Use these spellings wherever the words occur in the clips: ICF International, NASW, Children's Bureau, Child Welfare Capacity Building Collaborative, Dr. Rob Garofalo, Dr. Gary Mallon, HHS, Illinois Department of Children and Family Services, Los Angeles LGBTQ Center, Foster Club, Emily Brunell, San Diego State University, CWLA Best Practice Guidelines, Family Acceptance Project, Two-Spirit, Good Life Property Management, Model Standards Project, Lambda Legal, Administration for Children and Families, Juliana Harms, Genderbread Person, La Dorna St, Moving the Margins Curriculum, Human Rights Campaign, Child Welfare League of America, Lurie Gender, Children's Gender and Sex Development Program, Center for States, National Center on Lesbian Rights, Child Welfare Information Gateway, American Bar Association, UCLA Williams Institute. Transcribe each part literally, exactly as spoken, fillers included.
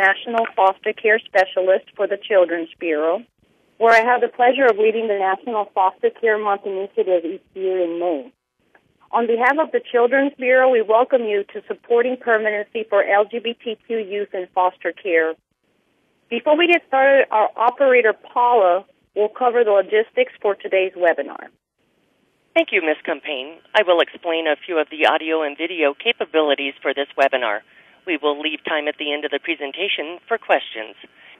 National Foster Care Specialist for the Children's Bureau, where I have the pleasure of leading the National Foster Care Month initiative each year in May. On behalf of the Children's Bureau, we welcome you to Supporting Permanency for L G B T Q Youth in Foster Care. Before we get started, our operator, Paula, will cover the logistics for today's webinar. Thank you, Miz Compain. I will explain a few of the audio and video capabilities for this webinar. We will leave time at the end of the presentation for questions.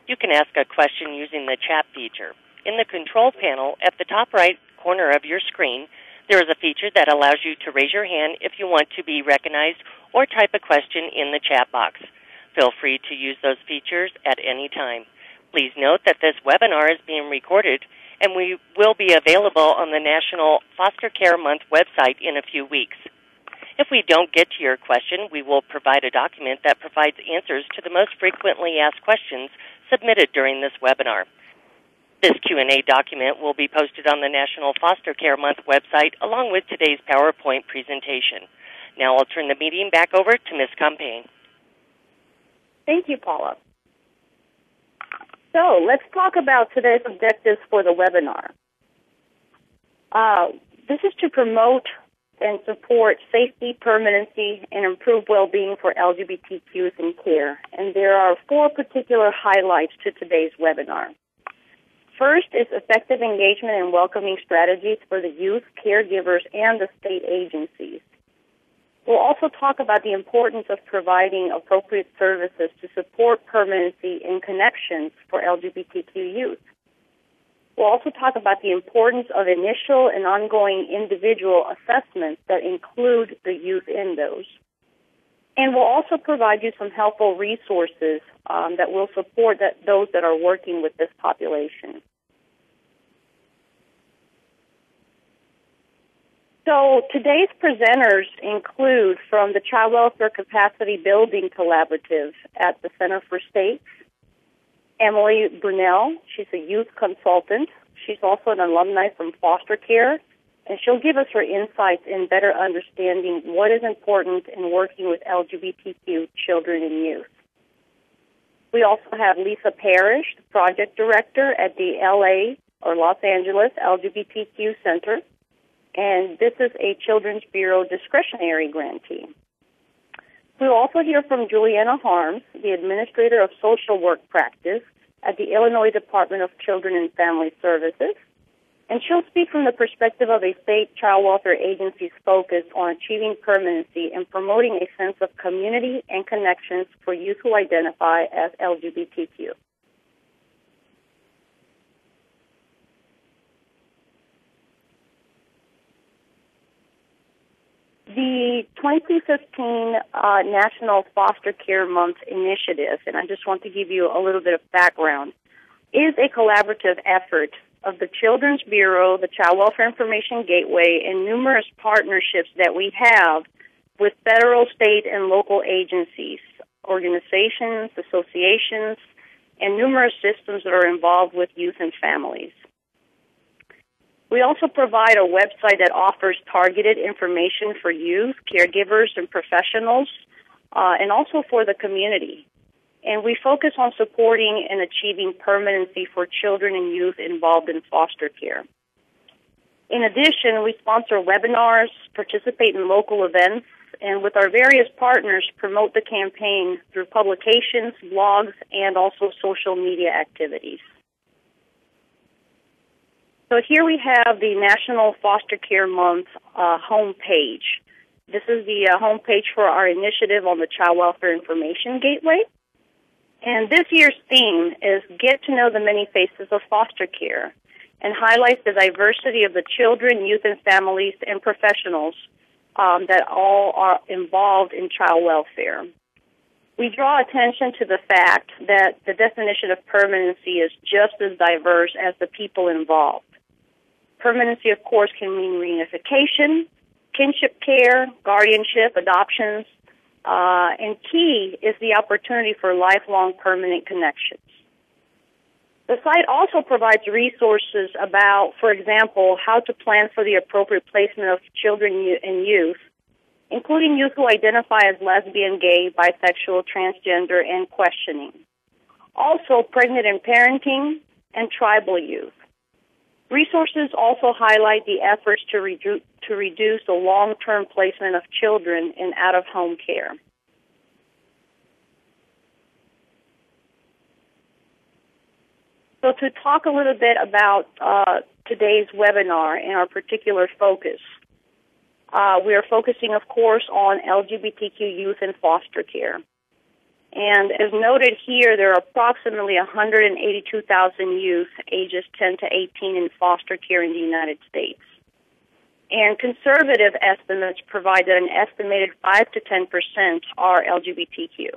You can ask a question using the chat feature. In the control panel at the top right corner of your screen, there is a feature that allows you to raise your hand if you want to be recognized or type a question in the chat box. Feel free to use those features at any time. Please note that this webinar is being recorded and we will be available on the National Foster Care Month website in a few weeks. If we don't get to your question, we will provide a document that provides answers to the most frequently asked questions submitted during this webinar. This Q and A document will be posted on the National Foster Care Month website along with today's PowerPoint presentation. Now I'll turn the meeting back over to Miz Compain. Thank you, Paula. So let's talk about today's objectives for the webinar. Uh, this is to promote and support safety, permanency, and improve well-being for L G B T Qs in care. And there are four particular highlights to today's webinar. First is effective engagement and welcoming strategies for the youth, caregivers, and the state agencies. We'll also talk about the importance of providing appropriate services to support permanency and connections for L G B T Q youth. We'll also talk about the importance of initial and ongoing individual assessments that include the youth in those. And we'll also provide you some helpful resources um, that will support that, those that are working with this population. So today's presenters include from the Child Welfare Capacity Building Collaborative at the Center for States, Emily Brunell. She's a youth consultant. She's also an alumni from foster care, and she'll give us her insights in better understanding what is important in working with L G B T Q children and youth. We also have Lisa Parrish, the project director at the L A or Los Angeles L G B T Q Center, and this is a Children's Bureau discretionary grantee. We'll also hear from Juliana Harms, the Administrator of Social Work Practice at the Illinois Department of Children and Family Services, and she'll speak from the perspective of a state child welfare agency's focus on achieving permanency and promoting a sense of community and connections for youth who identify as L G B T Q. The twenty fifteen uh, National Foster Care Month initiative, and I just want to give you a little bit of background, is a collaborative effort of the Children's Bureau, the Child Welfare Information Gateway, and numerous partnerships that we have with federal, state, and local agencies, organizations, associations, and numerous systems that are involved with youth and families. We also provide a website that offers targeted information for youth, caregivers, and professionals, uh, and also for the community. And we focus on supporting and achieving permanency for children and youth involved in foster care. In addition, we sponsor webinars, participate in local events, and with our various partners, promote the campaign through publications, blogs, and also social media activities. So here we have the National Foster Care Month uh, homepage. This is the uh, homepage for our initiative on the Child Welfare Information Gateway. And this year's theme is Get to Know the Many Faces of Foster Care, and highlights the diversity of the children, youth, and families and professionals um, that all are involved in child welfare. We draw attention to the fact that the definition of permanency is just as diverse as the people involved. Permanency, of course, can mean reunification, kinship care, guardianship, adoptions, uh, and key is the opportunity for lifelong permanent connections. The site also provides resources about, for example, how to plan for the appropriate placement of children and youth, including youth who identify as lesbian, gay, bisexual, transgender, and questioning. also pregnant and parenting, and tribal youth. Resources also highlight the efforts to, redu- to reduce the long-term placement of children in out-of-home care. So to talk a little bit about uh, today's webinar and our particular focus, uh, we are focusing, of course, on L G B T Q youth in foster care. And as noted here, there are approximately one hundred eighty-two thousand youth ages ten to eighteen in foster care in the United States. And conservative estimates provide that an estimated five to ten percent are L G B T Q.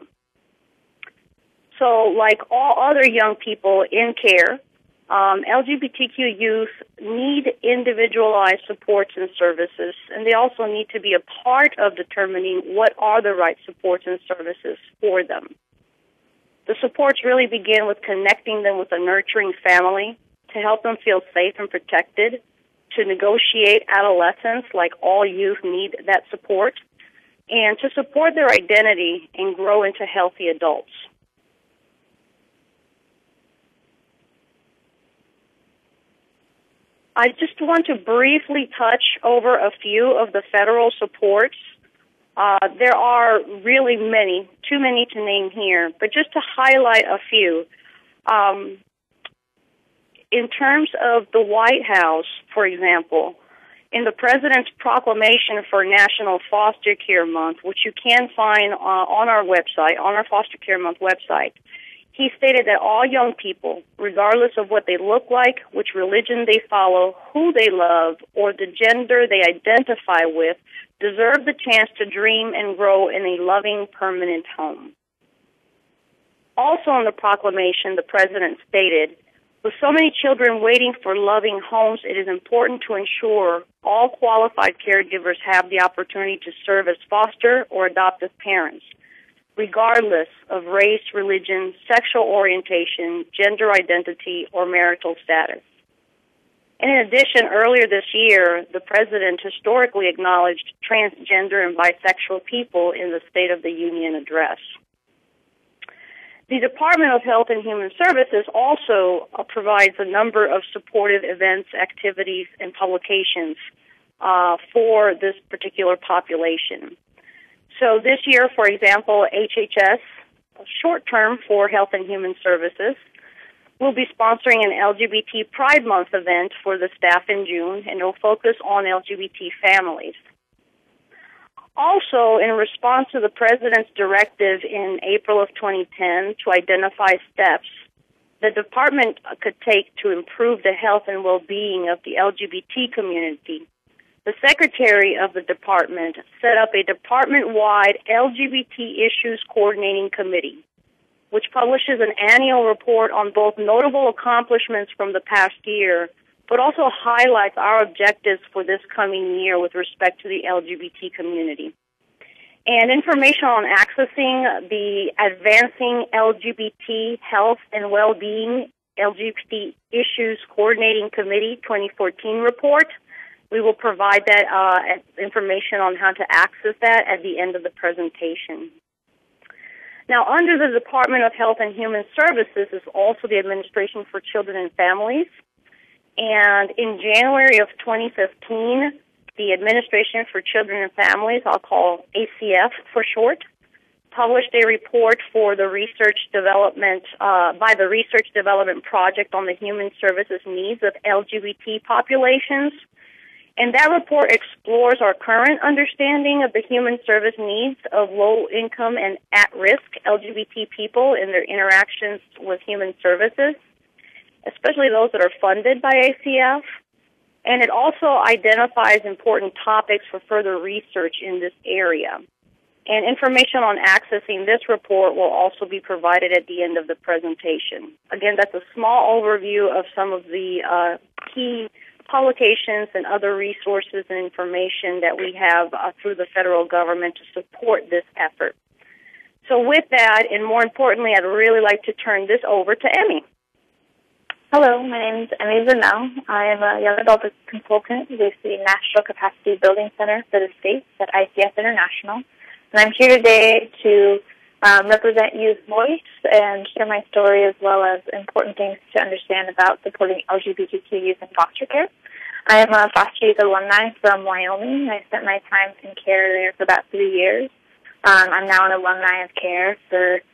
So like all other young people in care, um, L G B T Q youth need individualized supports and services, and they also need to be a part of determining what are the right supports and services for them. The supports really begin with connecting them with a nurturing family to help them feel safe and protected, to negotiate adolescence, like all youth need that support, and to support their identity and grow into healthy adults. I just want to briefly touch over a few of the federal supports. Uh, there are really many, too many to name here, but just to highlight a few. Um, in terms of the White House, for example, in the President's Proclamation for National Foster Care Month, which you can find uh, on our website, on our Foster Care Month website, he stated that all young people, regardless of what they look like, which religion they follow, who they love, or the gender they identify with, deserve the chance to dream and grow in a loving, permanent home. Also in the proclamation, the President stated, "With so many children waiting for loving homes, it is important to ensure all qualified caregivers have the opportunity to serve as foster or adoptive parents, regardless of race, religion, sexual orientation, gender identity, or marital status." And in addition, earlier this year, the President historically acknowledged transgender and bisexual people in the State of the Union address. The Department of Health and Human Services also provides a number of supportive events, activities, and publications uh, for this particular population. So this year, for example, H H S, short-term for Health and Human Services, will be sponsoring an L G B T Pride Month event for the staff in June, and it will focus on L G B T families. Also, in response to the President's directive in April of twenty ten to identify steps the Department could take to improve the health and well-being of the L G B T community, the Secretary of the Department set up a department-wide L G B T Issues Coordinating Committee, which publishes an annual report on both notable accomplishments from the past year, but also highlights our objectives for this coming year with respect to the L G B T community. And information on accessing the Advancing L G B T Health and Well-Being L G B T Issues Coordinating Committee twenty fourteen report. We will provide that uh, information on how to access that at the end of the presentation. Now, under the Department of Health and Human Services is also the Administration for Children and Families. And in January of twenty fifteen, the Administration for Children and Families, I'll call A C F for short, published a report for the research development uh, by the Research Development Project on the Human Services Needs of L G B T Populations. And that report explores our current understanding of the human service needs of low-income and at-risk L G B T people in their interactions with human services, especially those that are funded by A C F. And it also identifies important topics for further research in this area. And information on accessing this report will also be provided at the end of the presentation. Again, that's a small overview of some of the uh, key publications and other resources and information that we have uh, through the federal government to support this effort. So with that, and more importantly, I'd really like to turn this over to Emmy. Hello, my name is Emily Brunell. I am a young adult consultant with the National Capacity Building Center for the States at I C F International, and I'm here today to um, represent youth voice and share my story, as well as important things to understand about supporting L G B T Q youth in foster care. I am a foster youth alumni from Wyoming. I spent my time in care there for about three years. Um, I'm now an alumni of care for it's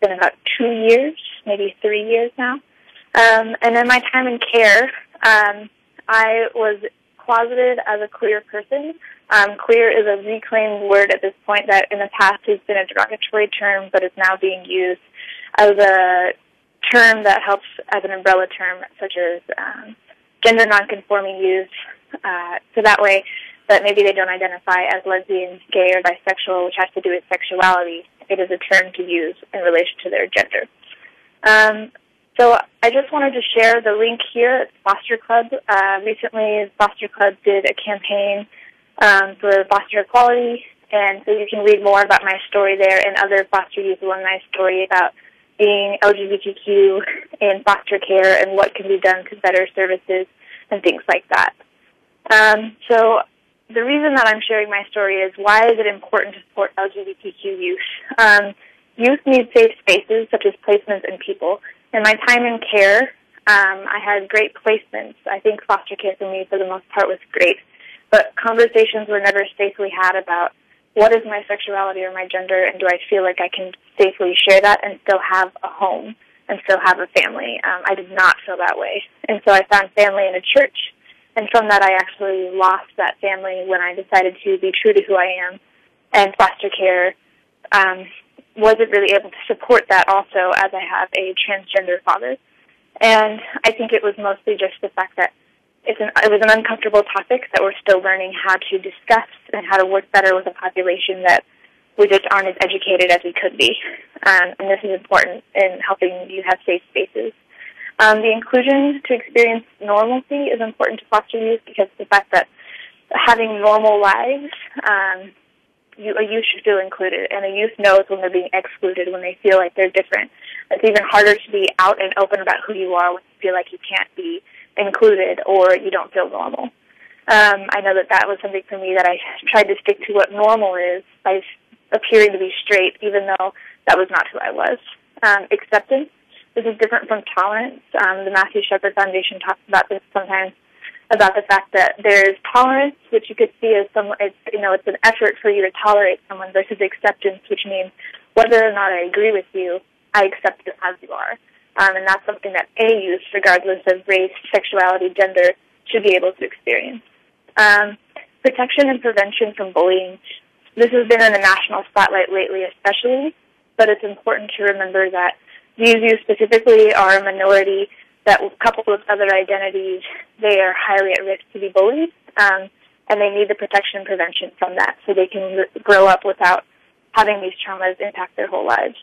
been about two years, maybe three years now. Um, and in my time in care, um, I was closeted as a queer person. Um, queer is a reclaimed word at this point that in the past has been a derogatory term, but is now being used as a term that helps as an umbrella term, such as um, gender nonconforming youth. Uh, so that way that maybe they don't identify as lesbian, gay, or bisexual, which has to do with sexuality. It is a term to use in relation to their gender. Um, So I just wanted to share the link here at Foster Club. Uh, recently, Foster Club did a campaign um, for foster equality, and so you can read more about my story there and other foster youth alumni story about being L G B T Q in foster care and what can be done to better services and things like that. Um, so the reason that I'm sharing my story is, why is it important to support L G B T Q youth? Um, youth need safe spaces, such as placements and people. In my time in care, um, I had great placements. I think foster care for me, for the most part, was great. But conversations were never safely had about what is my sexuality or my gender, and do I feel like I can safely share that and still have a home and still have a family. Um, I did not feel that way. And so I found family in a church, and from that I actually lost that family when I decided to be true to who I am. And foster care Um, wasn't really able to support that also, as I have a transgender father. And I think it was mostly just the fact that it's an, it was an uncomfortable topic that we're still learning how to discuss and how to work better with a population that we just aren't as educated as we could be. Um, and this is important in helping you have safe spaces. Um, the inclusion to experience normalcy is important to foster youth, because the fact that having normal lives, um, You, a youth should feel included, and a youth knows when they're being excluded, when they feel like they're different. It's even harder to be out and open about who you are when you feel like you can't be included or you don't feel normal. Um, I know that that was something for me, that I tried to stick to what normal is by appearing to be straight, even though that was not who I was. Um, acceptance. This is different from tolerance. Um, the Matthew Shepard Foundation talks about this sometimes, about the fact that there's tolerance, which you could see as some, it's, you know, it's an effort for you to tolerate someone, versus acceptance, which means whether or not I agree with you, I accept you as you are. Um, and that's something that any youth, regardless of race, sexuality, gender, should be able to experience. Um, protection and prevention from bullying. This has been in the national spotlight lately especially, but it's important to remember that these youth specifically are a minority that, coupled with other identities, they are highly at risk to be bullied, um, and they need the protection and prevention from that so they can grow up without having these traumas impact their whole lives.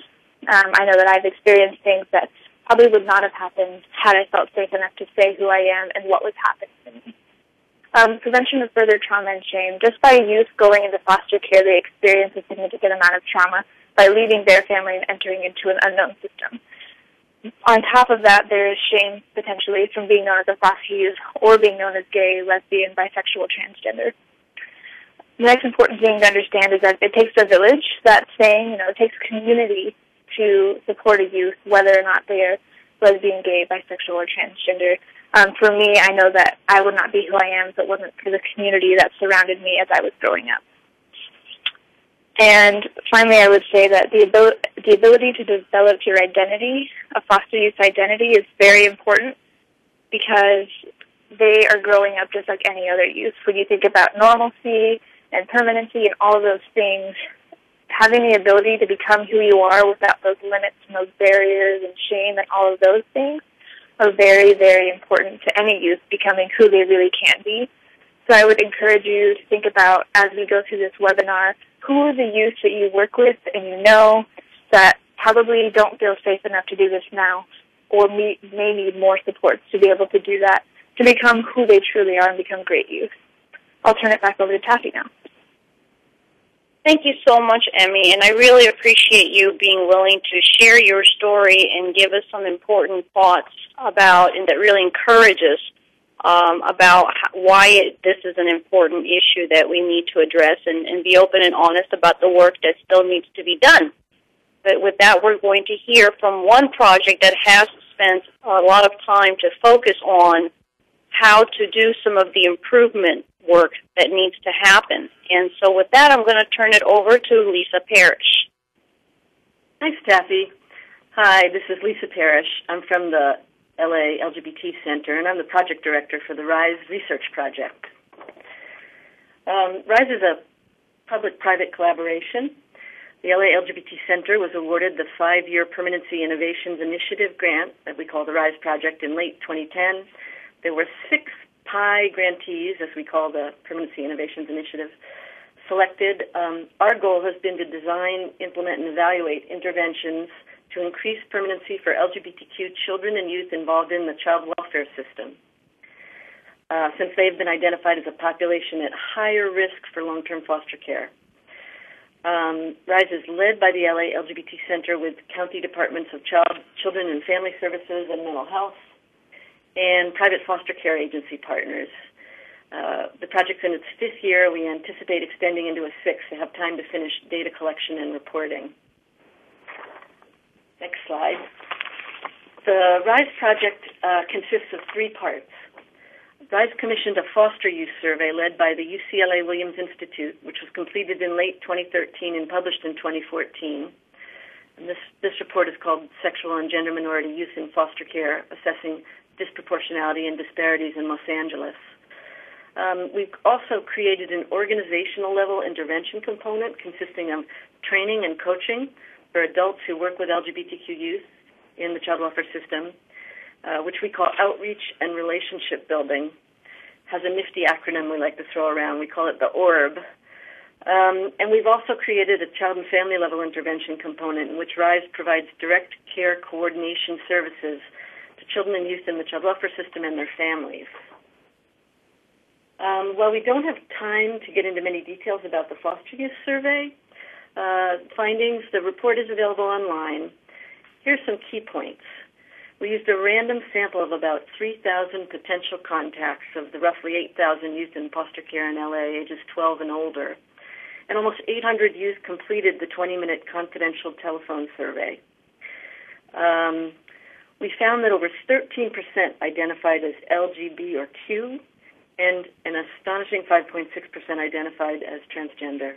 Um, I know that I've experienced things that probably would not have happened had I felt safe enough to say who I am and what was happening to me. Um, prevention of further trauma and shame. Just by youth going into foster care, they experience a significant amount of trauma by leaving their family and entering into an unknown system. On top of that, there is shame, potentially, from being known as a foster youth or being known as gay, lesbian, bisexual, transgender. The next important thing to understand is that it takes a village. That saying, you know, it takes community to support a youth, whether or not they're lesbian, gay, bisexual, or transgender. Um, for me, I know that I would not be who I am if it wasn't for the community that surrounded me as I was growing up. And finally, I would say that the, abil the ability to develop your identity, a foster youth's identity, is very important, because they are growing up just like any other youth. When you think about normalcy and permanency and all of those things, having the ability to become who you are without those limits and those barriers and shame and all of those things are very, very important to any youth becoming who they really can be. So I would encourage you to think about, as we go through this webinar, who are the youth that you work with and you know that probably don't feel safe enough to do this now, or may need more supports to be able to do that, to become who they truly are and become great youth. I'll turn it back over to Taffy now. Thank you so much, Emmy, and I really appreciate you being willing to share your story and give us some important thoughts about, and that really encourage us Um, about why it, this is an important issue that we need to address, and, and be open and honest about the work that still needs to be done. But with that, we're going to hear from one project that has spent a lot of time to focus on how to do some of the improvement work that needs to happen. And so with that, I'm going to turn it over to Lisa Parrish. Thanks, Taffy. Hi, this is Lisa Parrish. I'm from the L A L G B T Center, and I'm the project director for the RISE Research Project. Um, RISE is a public-private collaboration. The L A L G B T Center was awarded the five-year Permanency Innovations Initiative grant that we call the RISE Project in late twenty ten. There were six P I grantees, as we call the Permanency Innovations Initiative, selected. Um, our goal has been to design, implement, and evaluate interventions to increase permanency for L G B T Q children and youth involved in the child welfare system, uh, since they've been identified as a population at higher risk for long-term foster care. Um, RISE is led by the L A L G B T Center with county departments of child, Children and Family Services and Mental Health, and private foster care agency partners. Uh, the project's in its fifth year. We anticipate extending into a sixth to have time to finish data collection and reporting. Next slide. The RISE project uh, consists of three parts. RISE commissioned a foster youth survey led by the U C L A Williams Institute, which was completed in late twenty thirteen and published in twenty fourteen. And this, this report is called Sexual and Gender Minority Youth in Foster Care, Assessing Disproportionality and Disparities in Los Angeles. Um, we've also created an organizational-level intervention component consisting of training and coaching for adults who work with L G B T Q youth in the child welfare system, uh, which we call outreach and relationship building. Has a nifty acronym we like to throw around. We call it the O R B. Um, and we've also created a child and family-level intervention component in which RISE provides direct care coordination services to children and youth in the child welfare system and their families. Um, while we don't have time to get into many details about the foster youth survey uh, findings, the report is available online. Here's some key points. We used a random sample of about three thousand potential contacts of the roughly eight thousand youth in foster care in L A, ages twelve and older, and almost eight hundred youth completed the twenty-minute confidential telephone survey. Um, We found that over thirteen percent identified as L G B or Q, and an astonishing five point six percent identified as transgender.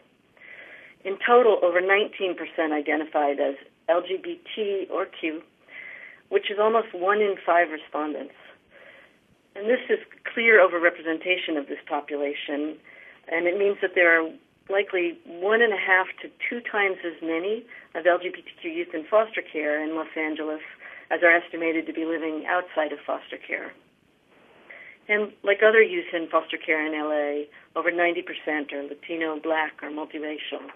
In total, over nineteen percent identified as L G B T or Q, which is almost one in five respondents. And this is clear overrepresentation of this population, and it means that there are likely one and a half to two times as many of L G B T Q youth in foster care in Los Angeles as are estimated to be living outside of foster care. And like other youth in foster care in L A, over ninety percent are Latino, Black, or multiracial.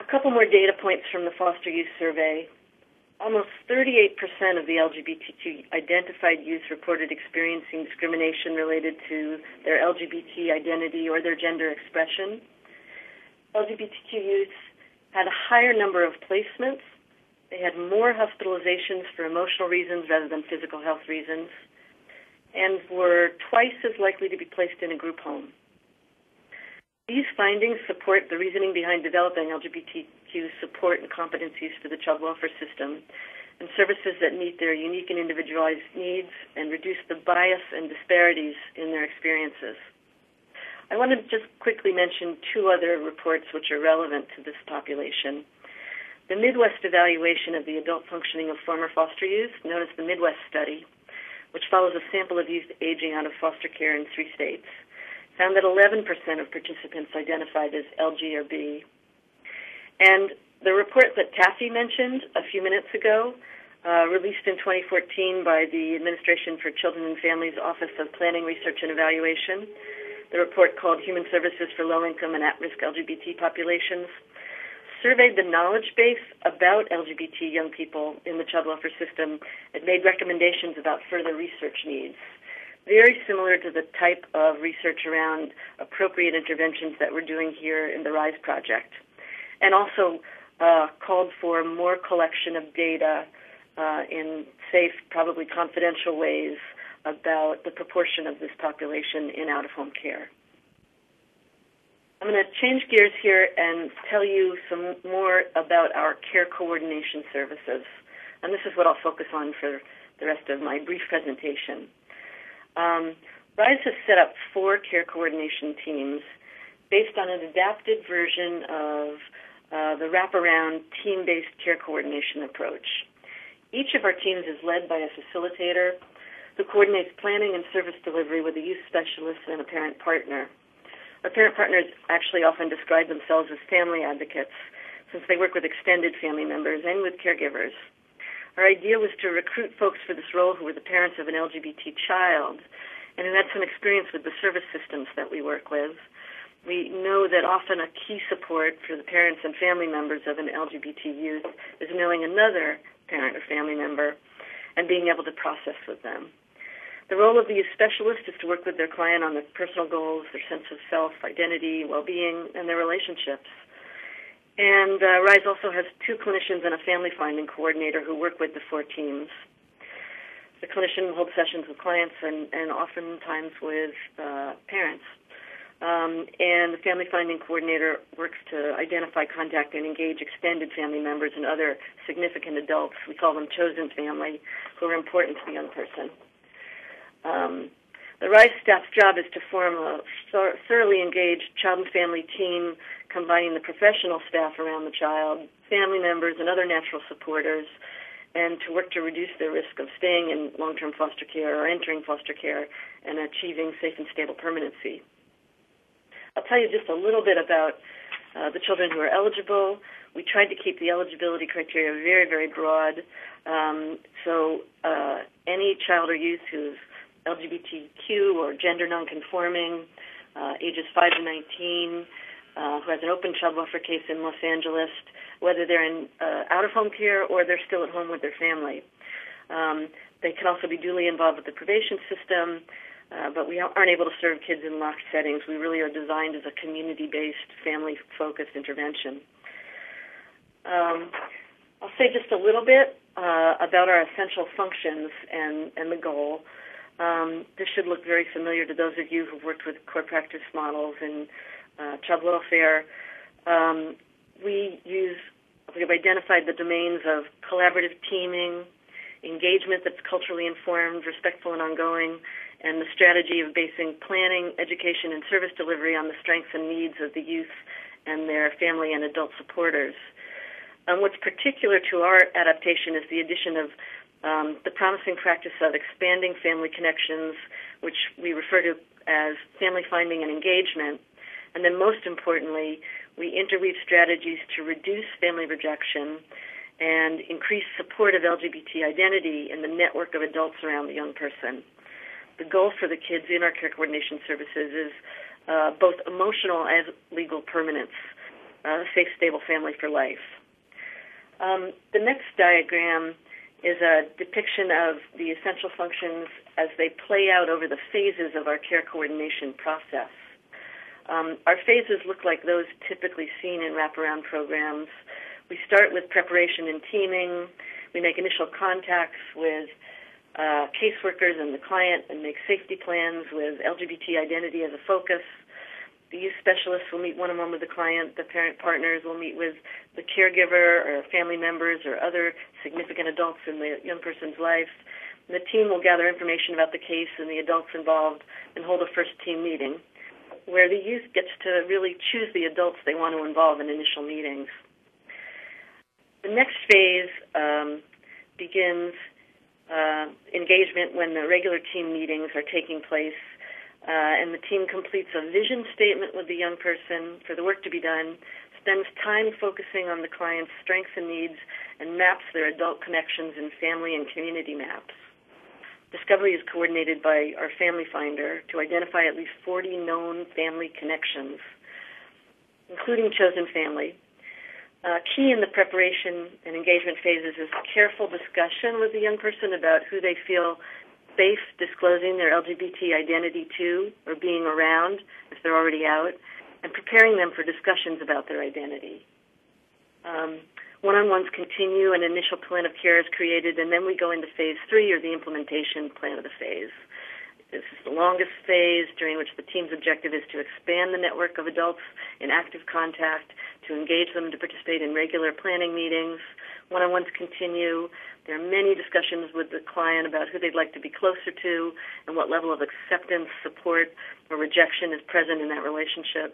A couple more data points from the foster youth survey. Almost thirty-eight percent of the L G B T Q identified youth reported experiencing discrimination related to their L G B T identity or their gender expression. L G B T Q youth had a higher number of placements. They had more hospitalizations for emotional reasons rather than physical health reasons, and were twice as likely to be placed in a group home. These findings support the reasoning behind developing L G B T Q support and competencies for the child welfare system and services that meet their unique and individualized needs and reduce the bias and disparities in their experiences. I want to just quickly mention two other reports which are relevant to this population. The Midwest Evaluation of the Adult Functioning of Former Foster Youth, known as the Midwest Study, which follows a sample of youth aging out of foster care in three states, found that eleven percent of participants identified as L G or B. And the report that Taffy mentioned a few minutes ago, uh, released in twenty fourteen by the Administration for Children and Families Office of Planning, Research, and Evaluation, the report called Human Services for Low-Income and At-Risk L G B T Populations, surveyed the knowledge base about L G B T young people in the child welfare system and made recommendations about further research needs, very similar to the type of research around appropriate interventions that we're doing here in the RISE project, and also uh, called for more collection of data uh, in safe, probably confidential ways about the proportion of this population in out-of-home care. I'm going to change gears here and tell you some more about our care coordination services. And this is what I'll focus on for the rest of my brief presentation. Um, RISE has set up four care coordination teams based on an adapted version of uh, the wraparound team-based care coordination approach. Each of our teams is led by a facilitator who coordinates planning and service delivery with a youth specialist and a parent partner. Our parent partners actually often describe themselves as family advocates, since they work with extended family members and with caregivers. Our idea was to recruit folks for this role who were the parents of an L G B T child and who had some experience with the service systems that we work with. We know that often a key support for the parents and family members of an L G B T youth is knowing another parent or family member and being able to process with them. The role of the youth specialist is to work with their client on their personal goals, their sense of self, identity, well-being, and their relationships. And uh, RISE also has two clinicians and a family finding coordinator who work with the four teams. The clinician holds sessions with clients and, and oftentimes with uh, parents. Um, and the family finding coordinator works to identify, contact, and engage extended family members and other significant adults. We call them chosen family, who are important to the young person. Um, the RISE staff's job is to form a thoroughly engaged child and family team, combining the professional staff around the child, family members, and other natural supporters, and to work to reduce their risk of staying in long-term foster care or entering foster care and achieving safe and stable permanency. I'll tell you just a little bit about uh, the children who are eligible. We tried to keep the eligibility criteria very, very broad. Um, so uh, any child or youth who's L G B T Q or gender nonconforming, uh, ages five to nineteen, uh, who has an open child welfare case in Los Angeles, whether they're in uh, out-of-home care or they're still at home with their family. Um, they can also be duly involved with the probation system, uh, but we aren't able to serve kids in locked settings. We really are designed as a community-based, family-focused intervention. Um, I'll say just a little bit uh, about our essential functions and, and the goal. Um, this should look very familiar to those of you who've worked with core practice models in uh, child welfare. Um, we use, we have identified the domains of collaborative teaming, engagement that's culturally informed, respectful and ongoing, and the strategy of basing planning, education, and service delivery on the strengths and needs of the youth and their family and adult supporters. Um, what's particular to our adaptation is the addition of Um, the promising practice of expanding family connections, which we refer to as family finding and engagement. And then most importantly, we interweave strategies to reduce family rejection and increase support of L G B T identity in the network of adults around the young person. The goal for the kids in our care coordination services is uh, both emotional and legal permanence, a safe, stable family for life. Um, the next diagram is a depiction of the essential functions as they play out over the phases of our care coordination process. Um, our phases look like those typically seen in wraparound programs. We start with preparation and teaming. We make initial contacts with uh, caseworkers and the client and make safety plans with L G B T identity as a focus. The youth specialists will meet one-on-one with the client. The parent partners will meet with the caregiver or family members or other significant adults in the young person's life. And the team will gather information about the case and the adults involved and hold a first team meeting where the youth gets to really choose the adults they want to involve in initial meetings. The next phase um, begins uh, engagement when the regular team meetings are taking place. Uh, and the team completes a vision statement with the young person for the work to be done, spends time focusing on the client's strengths and needs, and maps their adult connections in family and community maps. Discovery is coordinated by our family finder to identify at least forty known family connections, including chosen family. Uh, key in the preparation and engagement phases is careful discussion with the young person about who they feel safe disclosing their L G B T identity to or being around if they're already out, and preparing them for discussions about their identity. Um, one-on-ones continue, an initial plan of care is created, and then we go into phase three, or the implementation plan of the phase. This is the longest phase, during which the team's objective is to expand the network of adults in active contact, to engage them to participate in regular planning meetings. One-on-ones continue. There are many discussions with the client about who they'd like to be closer to and what level of acceptance, support, or rejection is present in that relationship.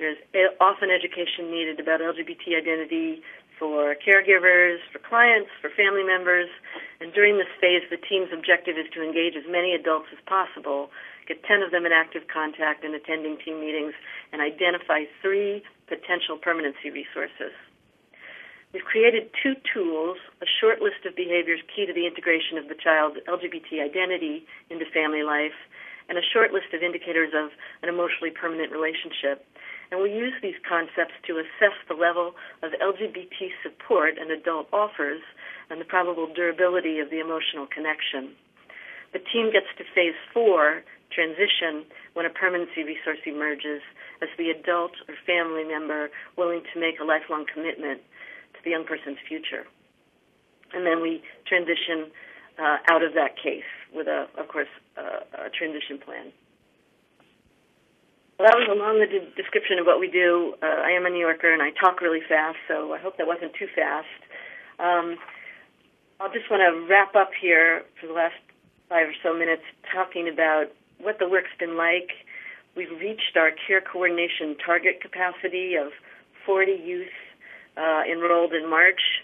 There's often education needed about L G B T identity for caregivers, for clients, for family members. And during this phase, the team's objective is to engage as many adults as possible, get ten of them in active contact and attending team meetings, and identify three potential permanency resources. We've created two tools, a short list of behaviors key to the integration of the child's L G B T identity into family life, and a short list of indicators of an emotionally permanent relationship. And we use these concepts to assess the level of L G B T support an adult offers and the probable durability of the emotional connection. The team gets to phase four, transition, when a permanency resource emerges as the adult or family member willing to make a lifelong commitment to the young person's future. And then we transition uh, out of that case with, a, of course, a, a transition plan. Well, that was a long description of what we do. Uh, I am a New Yorker, and I talk really fast, so I hope that wasn't too fast. Um, I just want to wrap up here for the last five or so minutes talking about what the work's been like. We've reached our care coordination target capacity of forty youth uh, enrolled in March.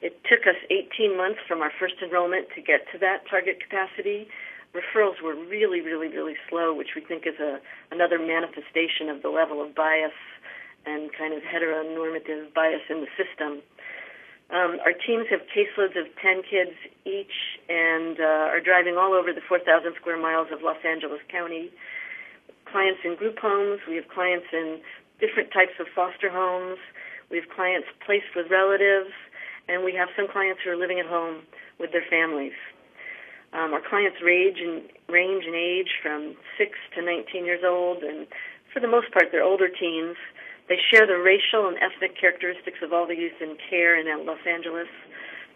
It took us eighteen months from our first enrollment to get to that target capacity. Referrals were really, really, really slow, which we think is a, another manifestation of the level of bias and kind of heteronormative bias in the system. Um, our teams have caseloads of ten kids each and uh, are driving all over the four thousand square miles of Los Angeles County. Clients in group homes, we have clients in different types of foster homes, we have clients placed with relatives, and we have some clients who are living at home with their families. Um, our clients range in, range in age from six to nineteen years old, and for the most part, they're older teens. They share the racial and ethnic characteristics of all the youth in care in Los Angeles.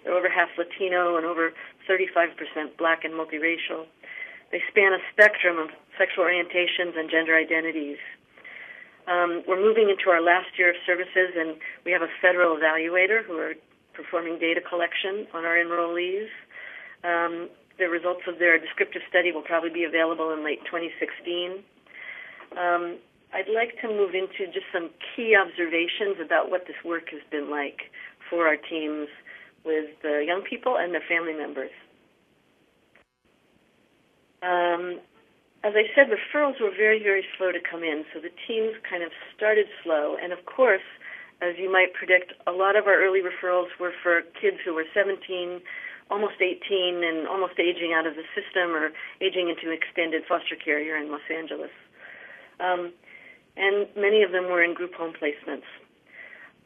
They're over half Latino and over thirty-five percent black and multiracial. They span a spectrum of sexual orientations and gender identities. Um, we're moving into our last year of services, and we have a federal evaluator who are performing data collection on our enrollees. Um, The results of their descriptive study will probably be available in late twenty sixteen. Um, I'd like to move into just some key observations about what this work has been like for our teams with the young people and their family members. Um, as I said, referrals were very, very slow to come in, so the teams kind of started slow. And, of course, as you might predict, a lot of our early referrals were for kids who were seventeen, almost eighteen, and almost aging out of the system or aging into extended foster care here in Los Angeles. Um, and many of them were in group home placements.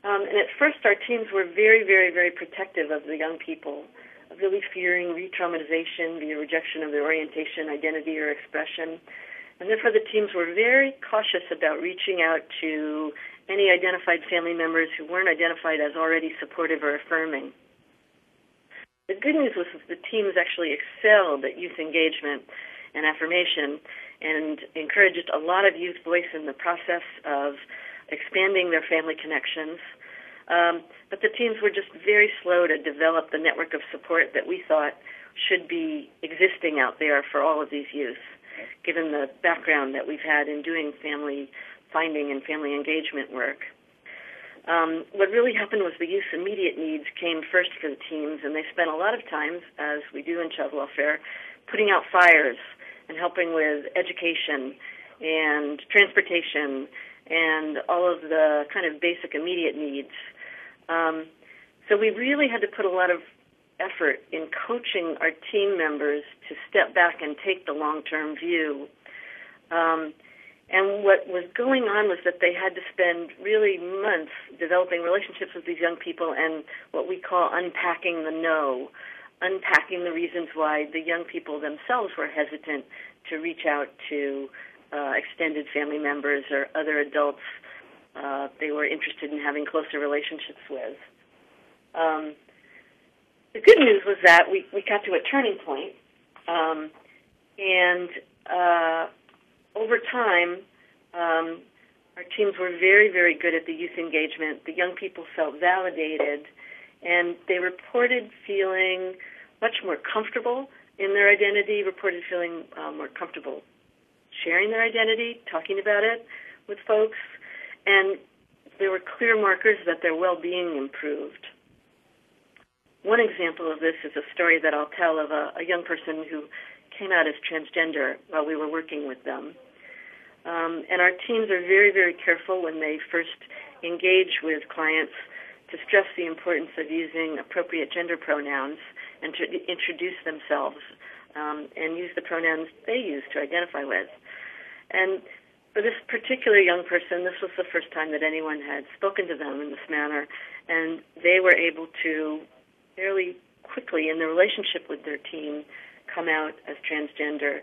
Um, and at first, our teams were very, very, very protective of the young people, really fearing re-traumatization via rejection of their orientation, identity, or expression. And therefore, the teams were very cautious about reaching out to any identified family members who weren't identified as already supportive or affirming. The good news was that the teams actually excelled at youth engagement and affirmation and encouraged a lot of youth voice in the process of expanding their family connections. Um, but the teams were just very slow to develop the network of support that we thought should be existing out there for all of these youth, given the background that we've had in doing family finding and family engagement work. Um, what really happened was the youth's immediate needs came first for the teams, and they spent a lot of time, as we do in child welfare, putting out fires and helping with education and transportation and all of the kind of basic immediate needs. Um, so we really had to put a lot of effort in coaching our team members to step back and take the long-term view. Um, And what was going on was that they had to spend really months developing relationships with these young people and what we call unpacking the no, unpacking the reasons why the young people themselves were hesitant to reach out to uh, extended family members or other adults uh, they were interested in having closer relationships with. Um, the good news was that we, we got to a turning point, um, and uh, over time, um, our teams were very, very good at the youth engagement. The young people felt validated, and they reported feeling much more comfortable in their identity, reported feeling um, more comfortable sharing their identity, talking about it with folks, and there were clear markers that their well-being improved. One example of this is a story that I'll tell of a, a young person who came out as transgender while we were working with them. Um, and our teams are very, very careful when they first engage with clients to stress the importance of using appropriate gender pronouns and to introduce themselves um, and use the pronouns they use to identify with. And for this particular young person, this was the first time that anyone had spoken to them in this manner, and they were able to fairly quickly in their relationship with their team come out as transgender,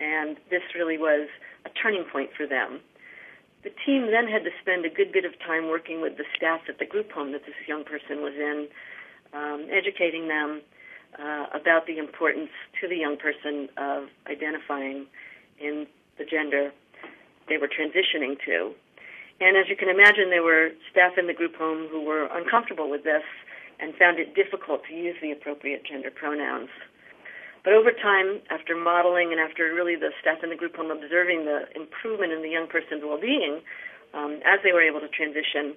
and this really was a turning point for them. The team then had to spend a good bit of time working with the staff at the group home that this young person was in, um, educating them uh, about the importance to the young person of identifying in the gender they were transitioning to. And as you can imagine, there were staff in the group home who were uncomfortable with this and found it difficult to use the appropriate gender pronouns. But over time, after modeling and after really the staff in the group home observing the improvement in the young person's well-being um, as they were able to transition,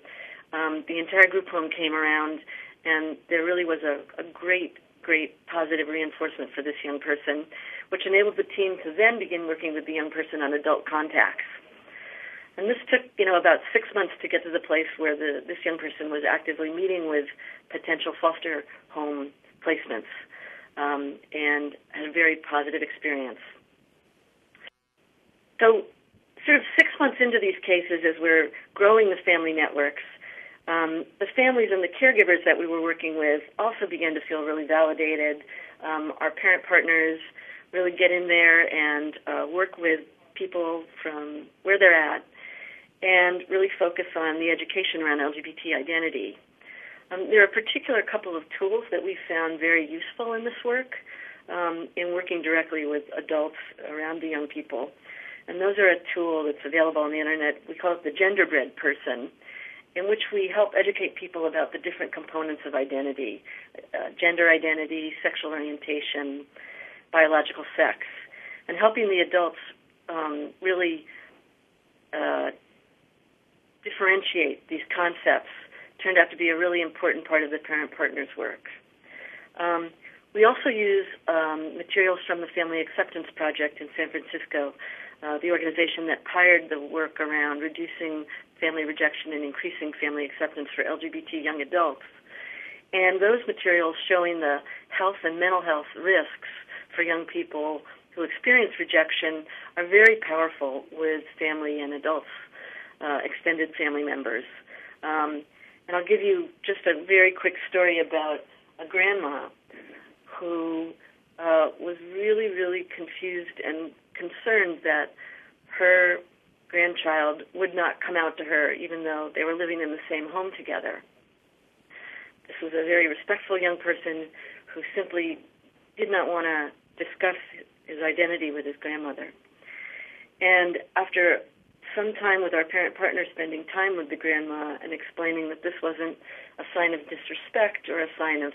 um, the entire group home came around, and there really was a, a great, great positive reinforcement for this young person, which enabled the team to then begin working with the young person on adult contacts. And this took, you know, about six months to get to the place where the, this young person was actively meeting with potential foster home placements um, and had a very positive experience. So sort of six months into these cases, as we're growing the family networks, um, the families and the caregivers that we were working with also began to feel really validated. Um, our parent partners really get in there and uh, work with people from where they're at, and really focus on the education around L G B T identity. Um, there are a particular couple of tools that we found very useful in this work um, in working directly with adults around the young people. And those are a tool that's available on the internet. We call it the Genderbread Person, in which we help educate people about the different components of identity, uh, gender identity, sexual orientation, biological sex, and helping the adults um, really uh, differentiate these concepts turned out to be a really important part of the parent partners' work. Um, we also use um, materials from the Family Acceptance Project in San Francisco, uh, the organization that pioneered the work around reducing family rejection and increasing family acceptance for L G B T young adults. And those materials showing the health and mental health risks for young people who experience rejection are very powerful with family and adults. Uh, extended family members. Um, and I'll give you just a very quick story about a grandma who uh, was really, really confused and concerned that her grandchild would not come out to her, even though they were living in the same home together. This was a very respectful young person who simply did not want to discuss his identity with his grandmother. And after some time with our parent partner spending time with the grandma and explaining that this wasn't a sign of disrespect or a sign of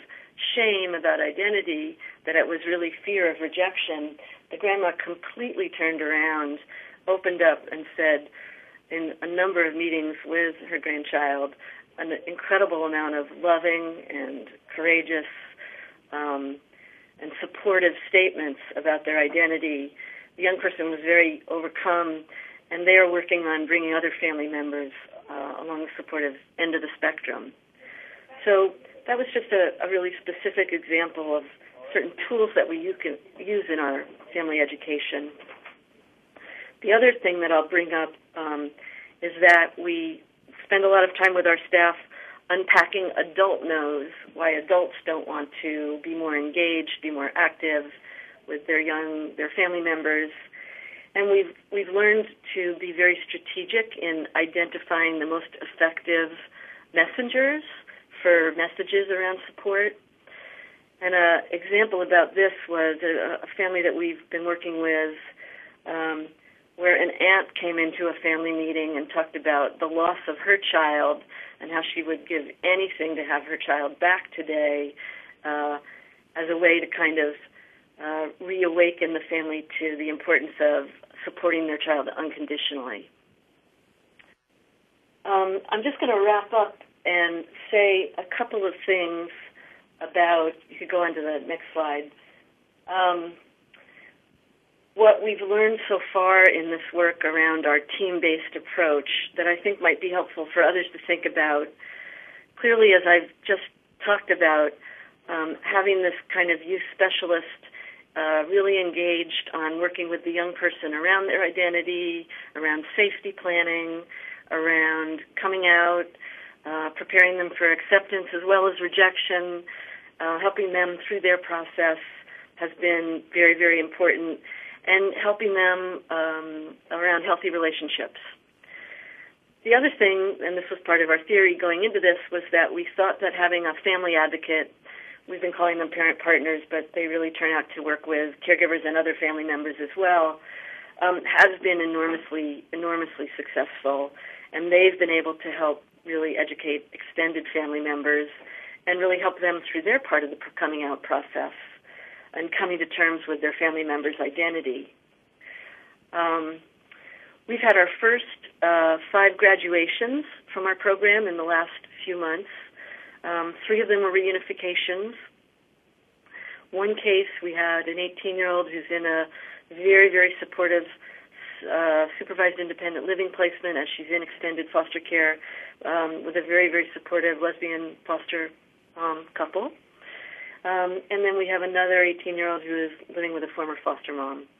shame about identity, that it was really fear of rejection, the grandma completely turned around, opened up, and said in a number of meetings with her grandchild an incredible amount of loving and courageous um, and supportive statements about their identity. The young person was very overcome, and they are working on bringing other family members uh, along the supportive end of the spectrum. So that was just a, a really specific example of certain tools that we you can use in our family education. The other thing that I'll bring up um, is that we spend a lot of time with our staff unpacking adult no's, why adults don't want to be more engaged, be more active with their young, their family members. And we've we've learned to be very strategic in identifying the most effective messengers for messages around support. And an example about this was a, a family that we've been working with um, where an aunt came into a family meeting and talked about the loss of her child and how she would give anything to have her child back today uh, as a way to kind of uh, reawaken the family to the importance of supporting their child unconditionally. Um, I'm just going to wrap up and say a couple of things about, you could go on to the next slide, um, what we've learned so far in this work around our team-based approach that I think might be helpful for others to think about. Clearly, as I've just talked about, um, having this kind of youth specialist uh, really engaged on working with the young person around their identity, around safety planning, around coming out, uh, preparing them for acceptance as well as rejection, uh, helping them through their process has been very, very important, and helping them um, around healthy relationships. The other thing, and this was part of our theory going into this, was that we thought that having a family advocate, we've been calling them parent partners, but they really turn out to work with caregivers and other family members as well, um, has been enormously, enormously successful. And they've been able to help really educate extended family members and really help them through their part of the coming out process and coming to terms with their family members' identity. Um, we've had our first uh, five graduations from our program in the last few months. Um, three of them were reunifications. One case, we had an eighteen-year-old who's in a very, very supportive Uh, supervised independent living placement as she's in extended foster care um, with a very, very supportive lesbian foster um, couple. Um, and then we have another eighteen-year-old who is living with a former foster mom.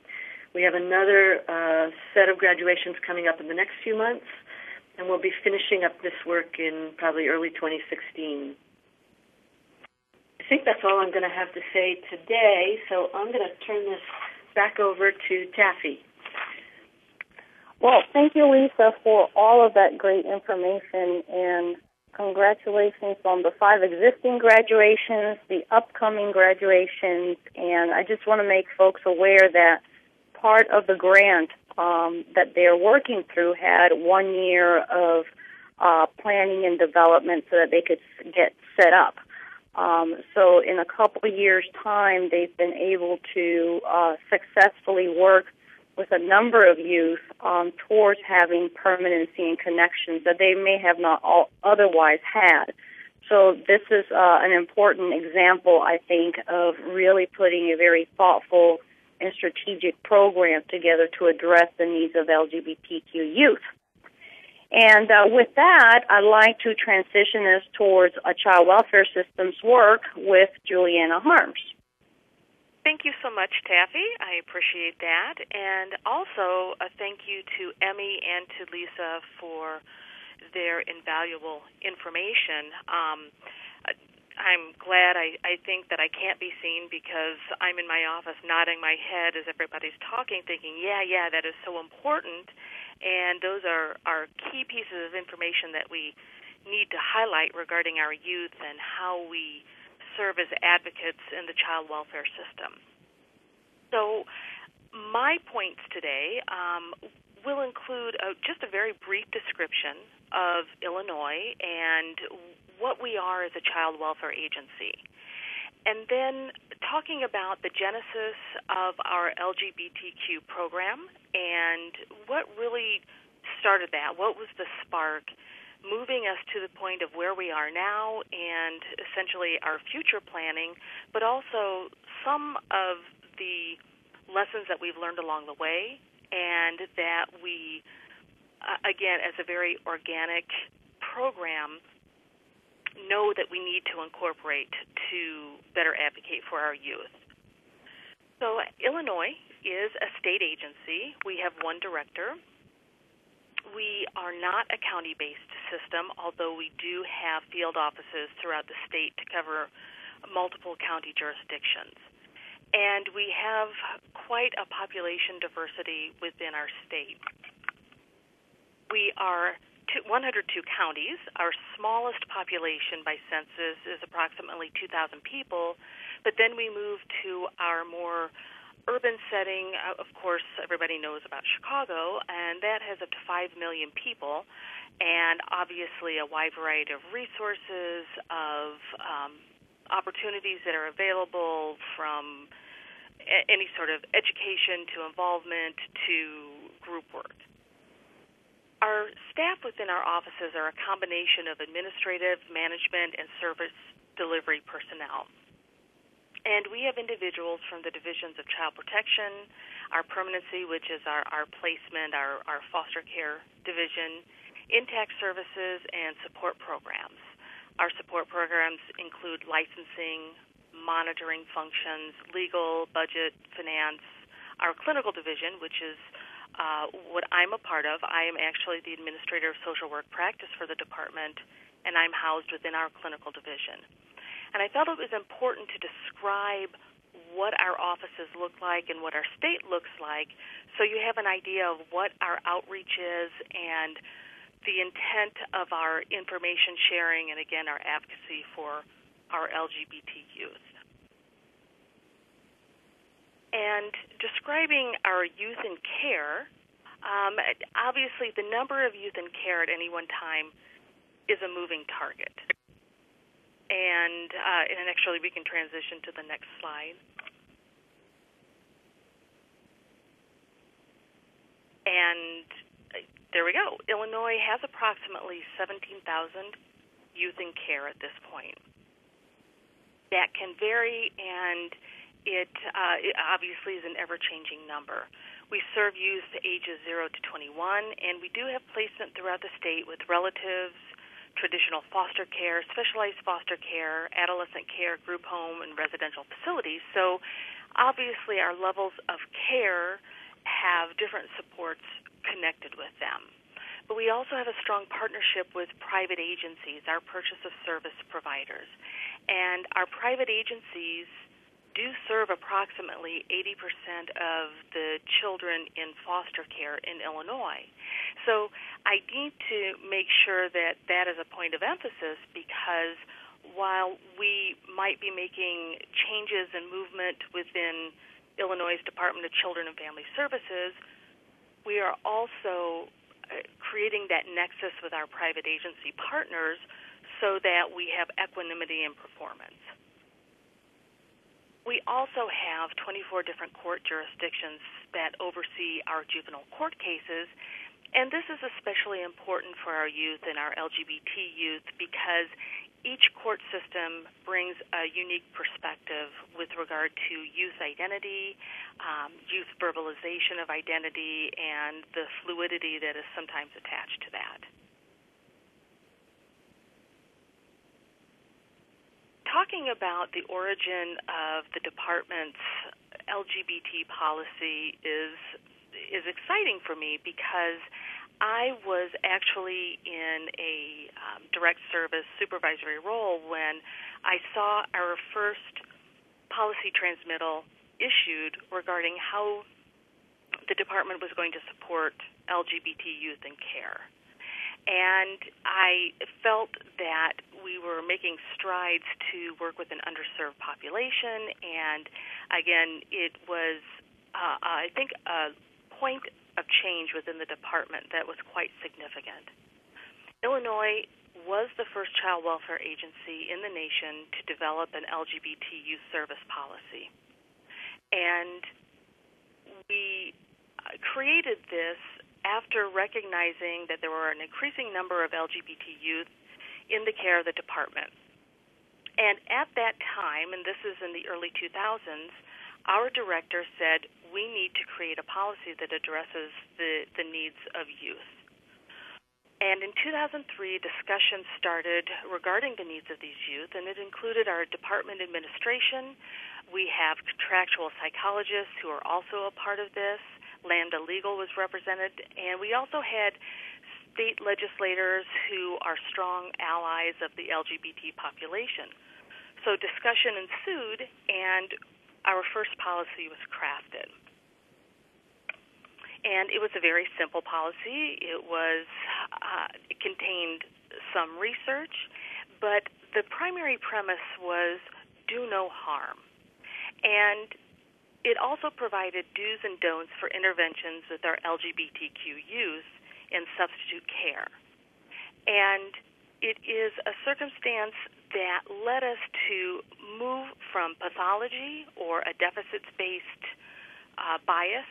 We have another uh, set of graduations coming up in the next few months, and we'll be finishing up this work in probably early twenty sixteen. I think that's all I'm going to have to say today, so I'm going to turn this back over to Taffy. Well, thank you, Lisa, for all of that great information, and congratulations on the five existing graduations, the upcoming graduations, and I just want to make folks aware that part of the grant um, that they're working through had one year of uh, planning and development so that they could get set up. Um, so in a couple of years' time, they've been able to uh, successfully work with a number of youth um, towards having permanency and connections that they may have not all otherwise had. So this is uh, an important example, I think, of really putting a very thoughtful and strategic program together to address the needs of L G B T Q youth. And uh, with that, I'd like to transition us towards a child welfare system's work with Juliana Harms. Thank you so much, Taffy. I appreciate that. And also a thank you to Emmy and to Lisa for their invaluable information. Um, I'm glad I, I think that I can't be seen because I'm in my office nodding my head as everybody's talking, thinking, yeah, yeah, that is so important. And those are, are key pieces of information that we need to highlight regarding our youth and how we serve as advocates in the child welfare system. So my points today um, will include a, just a very brief description of Illinois and what we are as a child welfare agency, and then talking about the genesis of our L G B T Q program and what really started that, what was the spark moving us to the point of where we are now and essentially our future planning, but also some of the lessons that we've learned along the way and that we, uh, again, as a very organic program, know that we need to incorporate to better advocate for our youth. So Illinois is a state agency. We have one director. We are not a county-based system, although we do have field offices throughout the state to cover multiple county jurisdictions. And we have quite a population diversity within our state. We are one hundred two counties. Our smallest population by census is approximately two thousand people, but then we move to our more urban setting, of course, everybody knows about Chicago, and that has up to five million people, and obviously a wide variety of resources, of um, opportunities that are available, from a- any sort of education to involvement to group work. Our staff within our offices are a combination of administrative, management, and service delivery personnel. And we have individuals from the divisions of child protection, our permanency, which is our, our placement, our, our foster care division, intact services, and support programs. Our support programs include licensing, monitoring functions, legal, budget, finance, our clinical division, which is uh, what I'm a part of. I am actually the administrator of social work practice for the department, and I'm housed within our clinical division. And I felt it was important to describe what our offices look like and what our state looks like so you have an idea of what our outreach is and the intent of our information sharing and, again, our advocacy for our L G B T youth. And describing our youth in care, um, obviously the number of youth in care at any one time is a moving target. And, uh, and actually, we can transition to the next slide. And there we go. Illinois has approximately seventeen thousand youth in care at this point. That can vary, and it, uh, it obviously is an ever-changing number. We serve youth ages zero to twenty-one, and we do have placement throughout the state with relatives, traditional foster care, specialized foster care, adolescent care, group home, and residential facilities. So obviously our levels of care have different supports connected with them. But we also have a strong partnership with private agencies, our purchase of service providers. And our private agencies do serve approximately eighty percent of the children in foster care in Illinois. So I need to make sure that that is a point of emphasis, because while we might be making changes and movement within Illinois' Department of Children and Family Services, we are also creating that nexus with our private agency partners so that we have equanimity in performance. We also have twenty-four different court jurisdictions that oversee our juvenile court cases, and this is especially important for our youth and our L G B T youth because each court system brings a unique perspective with regard to youth identity, um, youth verbalization of identity, and the fluidity that is sometimes attached to that. Talking about the origin of the department's L G B T policy is is exciting for me because I was actually in a um, direct service supervisory role when I saw our first policy transmittal issued regarding how the department was going to support L G B T youth in care. And I felt that we were making strides to work with an underserved population. And, again, it was, uh, I think, a point of change within the department that was quite significant. Illinois was the first child welfare agency in the nation to develop an L G B T youth service policy. And we created this after recognizing that there were an increasing number of L G B T youth in the care of the department. And at that time, and this is in the early two thousands, our director said, we need to create a policy that addresses the, the needs of youth. And in two thousand three, discussions started regarding the needs of these youth, and it included our department administration. We have contractual psychologists who are also a part of this. Lambda Legal was represented, and we also had state legislators who are strong allies of the L G B T population. So discussion ensued, and our first policy was crafted. And it was a very simple policy. It was uh, it contained some research, but the primary premise was do no harm. And It also provided do's and don'ts for interventions with our L G B T Q youth in substitute care. And it is a circumstance that led us to move from pathology or a deficits-based uh, bias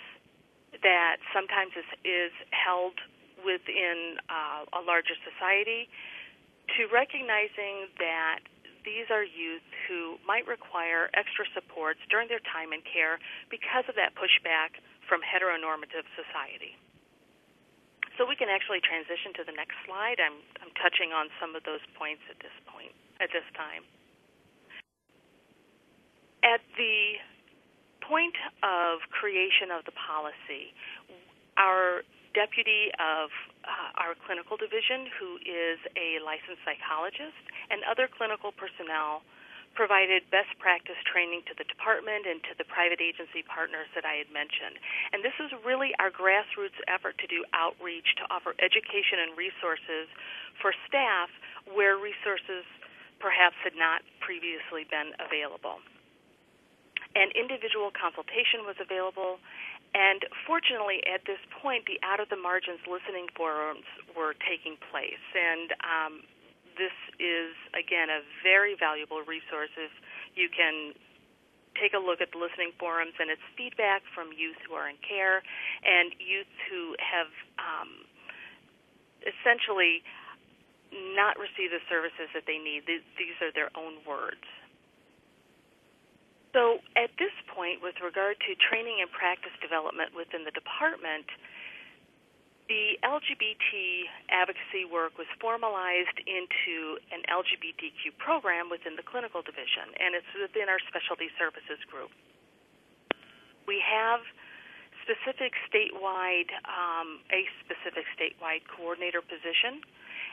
that sometimes is, is held within uh, a larger society to recognizing that these are youth who might require extra supports during their time in care because of that pushback from heteronormative society. So we can actually transition to the next slide. I'm, I'm touching on some of those points at this point, at this time. At the point of creation of the policy, our deputy of uh, our clinical division, who is a licensed psychologist, and other clinical personnel provided best practice training to the department and to the private agency partners that I had mentioned. And this is really our grassroots effort to do outreach, to offer education and resources for staff where resources perhaps had not previously been available. And individual consultation was available. And fortunately, at this point, the Out of the Margins listening forums were taking place. And um, this is, again, a very valuable resource. You can take a look at the listening forums, and it's feedback from youth who are in care and youth who have um, essentially not received the services that they need. These are their own words. So at this point, with regard to training and practice development within the department, the L G B T advocacy work was formalized into an L G B T Q program within the clinical division, and it's within our specialty services group. We have specific statewide, um, a specific statewide coordinator position.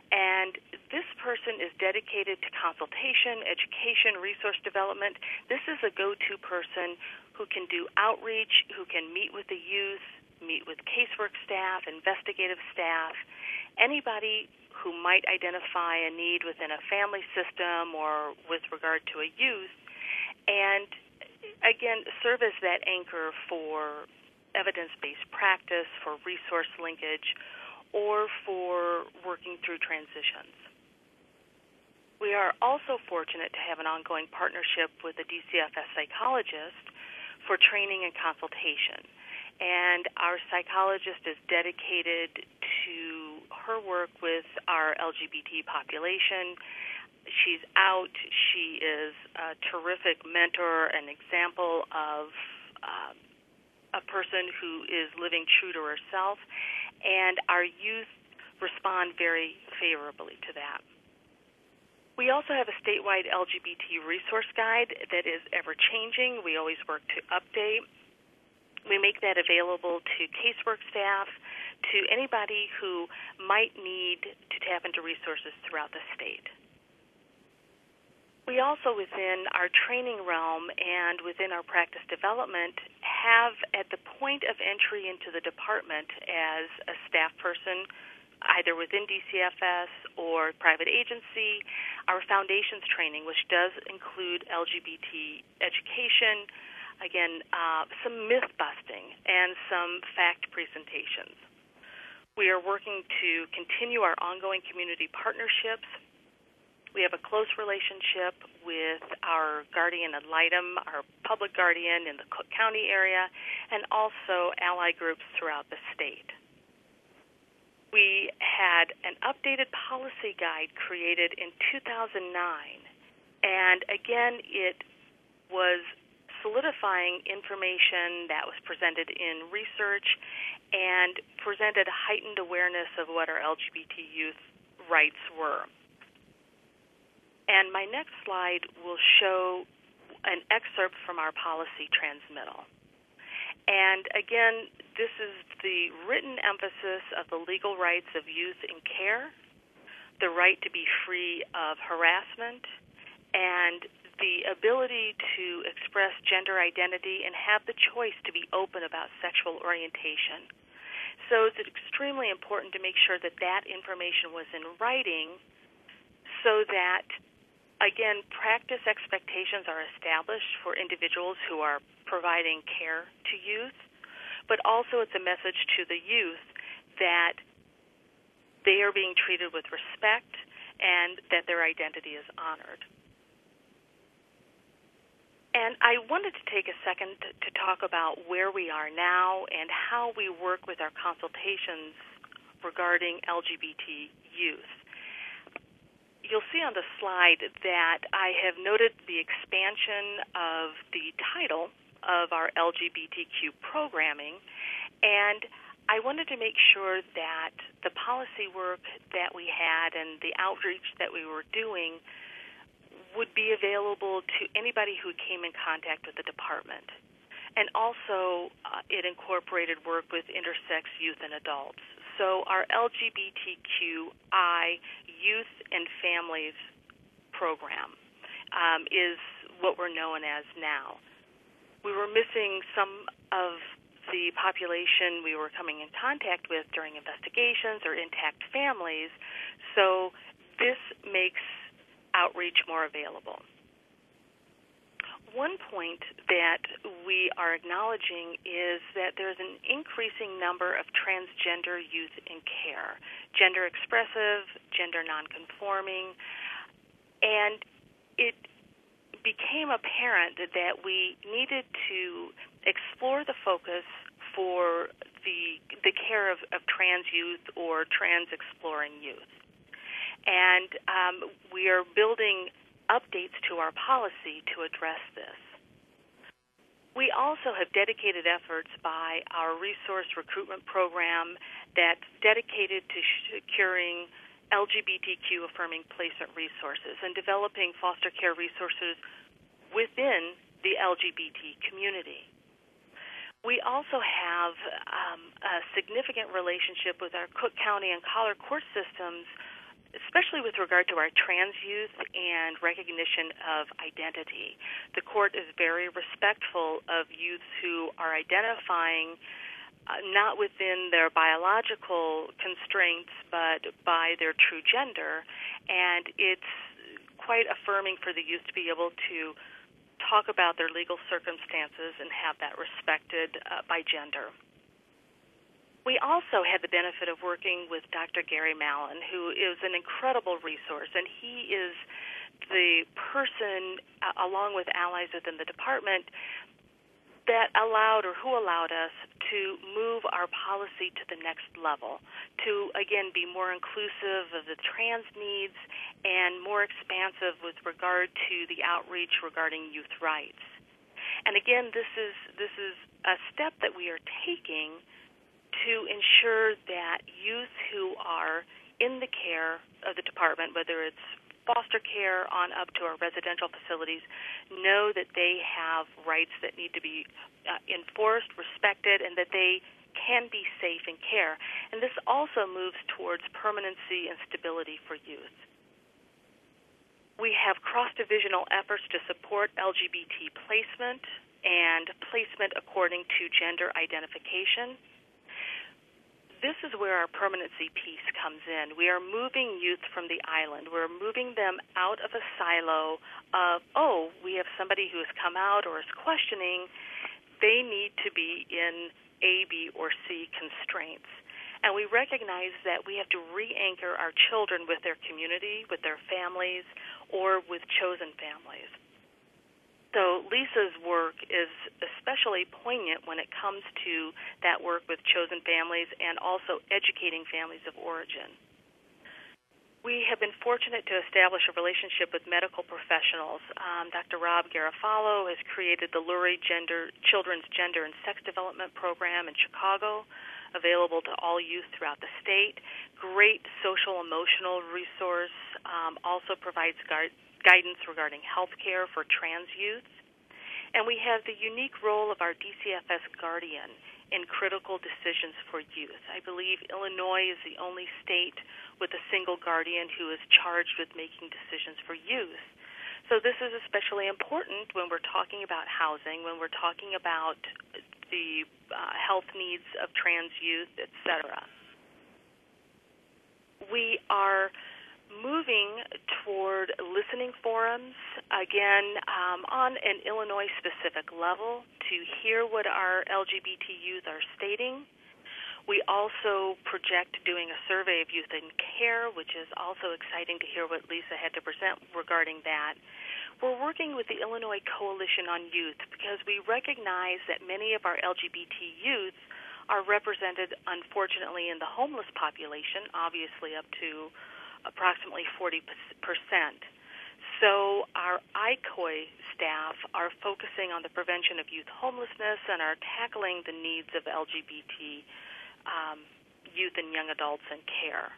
And this person is dedicated to consultation, education, resource development. This is a go-to person who can do outreach, who can meet with the youth, meet with casework staff, investigative staff, anybody who might identify a need within a family system or with regard to a youth, and, again, serve as that anchor for evidence-based practice, for resource linkage, or for working through transitions. We are also fortunate to have an ongoing partnership with a D C F S psychologist for training and consultation. And our psychologist is dedicated to her work with our L G B T population. She's out. She is a terrific mentor and example of um, a person who is living true to herself. And our youth respond very favorably to that. We also have a statewide L G B T resource guide that is ever-changing. We always work to update. We make that available to casework staff, to anybody who might need to tap into resources throughout the state. We also, within our training realm and within our practice development, have at the point of entry into the department as a staff person, either within D C F S or private agency, our foundations training, which does include L G B T education, again, uh, some myth-busting and some fact presentations. We are working to continue our ongoing community partnerships. We have a close relationship with our guardian ad litem, our public guardian in the Cook County area, and also ally groups throughout the state. We had an updated policy guide created in two thousand nine, and again, it was solidifying information that was presented in research and presented heightened awareness of what our L G B T youth rights were. And my next slide will show an excerpt from our policy transmittal. And again, this is the written emphasis of the legal rights of youth in care, the right to be free of harassment, and the ability to express gender identity and have the choice to be open about sexual orientation. So it's extremely important to make sure that that information was in writing so that Again, practice expectations are established for individuals who are providing care to youth, but also it's a message to the youth that they are being treated with respect and that their identity is honored. And I wanted to take a second to, to talk about where we are now and how we work with our consultations regarding L G B T youth. You'll see on the slide that I have noted the expansion of the title of our L G B T Q programming, and I wanted to make sure that the policy work that we had and the outreach that we were doing would be available to anybody who came in contact with the department. And also, uh, it incorporated work with intersex youth and adults. So our L G B T Q I Youth and Families program um, is what we're known as now. We were missing some of the population we were coming in contact with during investigations or intact families, so this makes outreach more available. One point that we are acknowledging is that there's an increasing number of transgender youth in care, gender expressive, gender nonconforming, and it became apparent that we needed to explore the focus for the, the care of, of trans youth or trans exploring youth. And um, we are building updates to our policy to address this. We also have dedicated efforts by our resource recruitment program that's dedicated to securing L G B T Q affirming placement resources and developing foster care resources within the L G B T community. We also have um, a significant relationship with our Cook County and Collar court systems, especially with regard to our trans youth and recognition of identity. The court is very respectful of youth who are identifying uh, not within their biological constraints but by their true gender, and it's quite affirming for the youth to be able to talk about their legal circumstances and have that respected uh, by gender. We also had the benefit of working with Doctor Gary Mallon, who is an incredible resource, and he is the person, uh, along with allies within the department, that allowed or who allowed us to move our policy to the next level, to, again, be more inclusive of the trans needs and more expansive with regard to the outreach regarding youth rights. And, again, this is this is a step that we are taking to ensure that youth who are in the care of the department, whether it's foster care on up to our residential facilities, know that they have rights that need to be uh, enforced, respected, and that they can be safe in care. And this also moves towards permanency and stability for youth. We have cross-divisional efforts to support L G B T placement and placement according to gender identification. This is where our permanency piece comes in. We are moving youth from the island. We're moving them out of a silo of, oh, we have somebody who has come out or is questioning. They need to be in A, B, or C constraints. And we recognize that we have to re-anchor our children with their community, with their families, or with chosen families. So Lisa's work is especially poignant when it comes to that work with chosen families and also educating families of origin. We have been fortunate to establish a relationship with medical professionals. Um, Doctor Rob Garofalo has created the Lurie Gender, Children's Gender and Sex Development Program in Chicago, available to all youth throughout the state. Great social-emotional resource, um, also provides guard. guidance regarding health care for trans youth, and we have the unique role of our D C F S guardian in critical decisions for youth. I believe Illinois is the only state with a single guardian who is charged with making decisions for youth. So this is especially important when we're talking about housing, when we're talking about the uh, health needs of trans youth, et cetera. We are moving toward listening forums, again, um, on an Illinois-specific level to hear what our L G B T youth are stating. We also project doing a survey of youth in care, which is also exciting to hear what Lisa had to present regarding that. We're working with the Illinois Coalition on Youth because we recognize that many of our L G B T youth are represented, unfortunately, in the homeless population, obviously up to approximately forty percent. So our I C O I staff are focusing on the prevention of youth homelessness and are tackling the needs of L G B T Um, youth and young adults in care.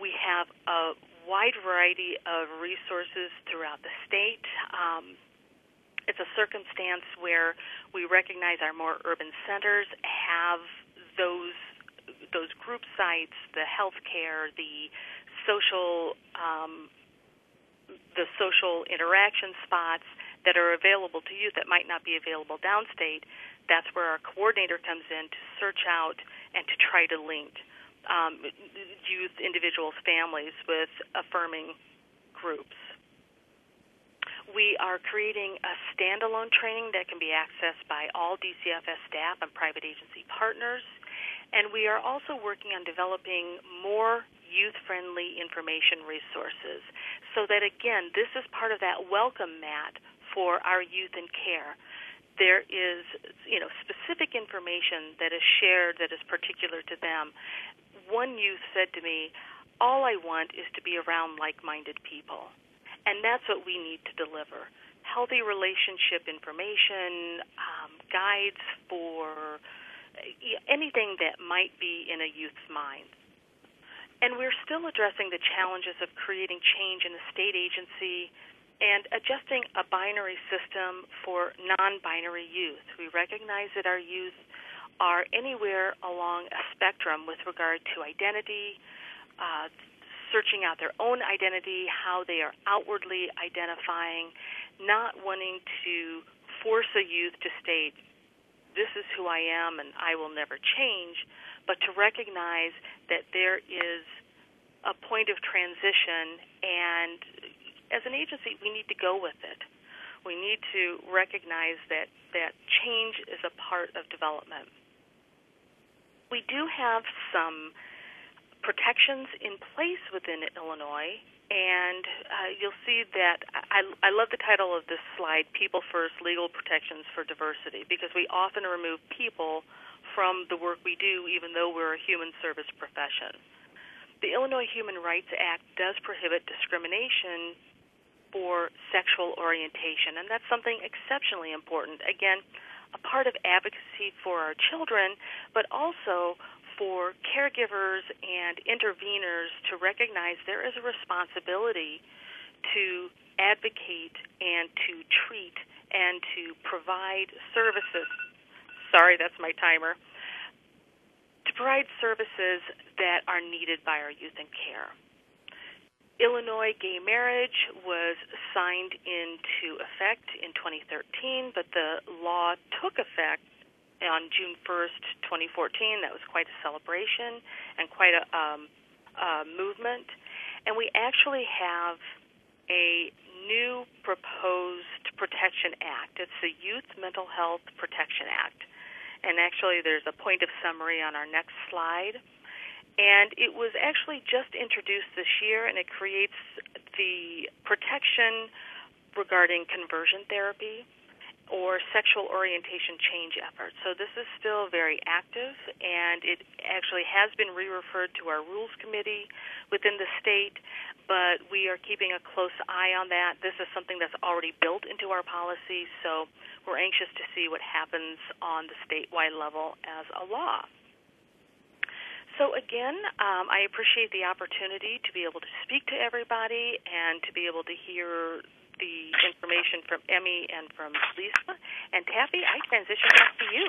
We have a wide variety of resources throughout the state. Um, it's a circumstance where we recognize our more urban centers have those those group sites, the healthcare, the social um, the social interaction spots that are available to youth that might not be available downstate. That's where our coordinator comes in to search out and to try to link um, youth, individuals, families with affirming groups. We are creating a standalone training that can be accessed by all D C F S staff and private agency partners. And we are also working on developing more youth-friendly information resources so that, again, this is part of that welcome mat for our youth in care. There is, you know, specific information that is shared that is particular to them. One youth said to me, all I want is to be around like-minded people, and that's what we need to deliver. Healthy relationship information, um, guides for anything that might be in a youth's mind. And we're still addressing the challenges of creating change in the state agency and adjusting a binary system for non-binary youth. We recognize that our youth are anywhere along a spectrum with regard to identity, uh, searching out their own identity, how they are outwardly identifying, not wanting to force a youth to state, this is who I am and I will never change, but to recognize that there is a point of transition, and as an agency, we need to go with it. We need to recognize that, that change is a part of development. We do have some protections in place within Illinois, and uh, you'll see that I, I love the title of this slide, People First, Legal Protections for Diversity, because we often remove people from the work we do, even though we're a human service profession. The Illinois Human Rights Act does prohibit discrimination for sexual orientation, and that's something exceptionally important. Again, a part of advocacy for our children, but also for caregivers and interveners to recognize there is a responsibility to advocate and to treat and to provide services. Sorry, that's my timer. To provide services that are needed by our youth in care. Illinois gay marriage was signed into effect in twenty thirteen, but the law took effect on June first, twenty fourteen. That was quite a celebration and quite a, um, a movement. And we actually have a new proposed protection act. It's the Youth Mental Health Protection Act. And actually there's a point of summary on our next slide. And it was actually just introduced this year, and it creates the protection regarding conversion therapy or sexual orientation change efforts. So this is still very active, and it actually has been re-referred to our rules committee within the state, but we are keeping a close eye on that. This is something that's already built into our policy, so we're anxious to see what happens on the statewide level as a law. So again, um, I appreciate the opportunity to be able to speak to everybody and to be able to hear the information from Emmy and from Lisa. And Taffy, I transition back to you.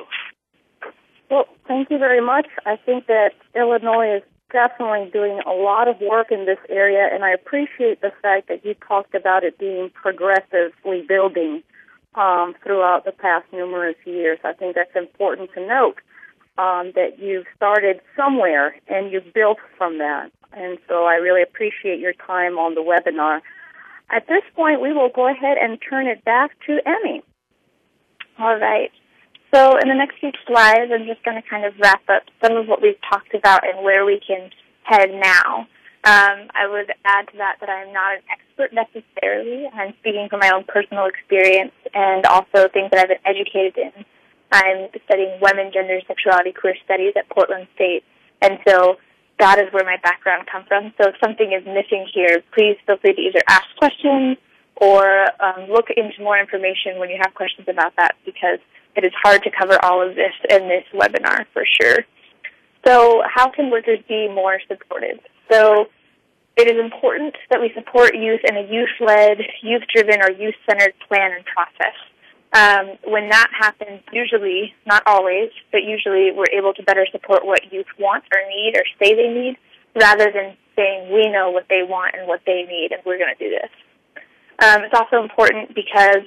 Well, thank you very much. I think that Illinois is definitely doing a lot of work in this area, and I appreciate the fact that you talked about it being progressively building um, throughout the past numerous years. I think that's important to note. Um, that you've started somewhere and you've built from that. And so I really appreciate your time on the webinar. At this point, we will go ahead and turn it back to Emmy. All right. So in the next few slides, I'm just going to kind of wrap up some of what we've talked about and where we can head now. Um, I would add to that that I'm not an expert necessarily. I'm speaking from my own personal experience and also things that I've been educated in. I'm studying women, gender, sexuality, queer studies at Portland State, and so that is where my background comes from. So if something is missing here, please feel free to either ask questions or um, look into more information when you have questions about that, because it is hard to cover all of this in this webinar for sure. So how can workers be more supportive? So it is important that we support youth in a youth-led, youth-driven, or youth-centered plan and process. Um, when that happens, usually, not always, but usually we're able to better support what youth want or need or say they need, rather than saying we know what they want and what they need and we're going to do this. Um, it's also important because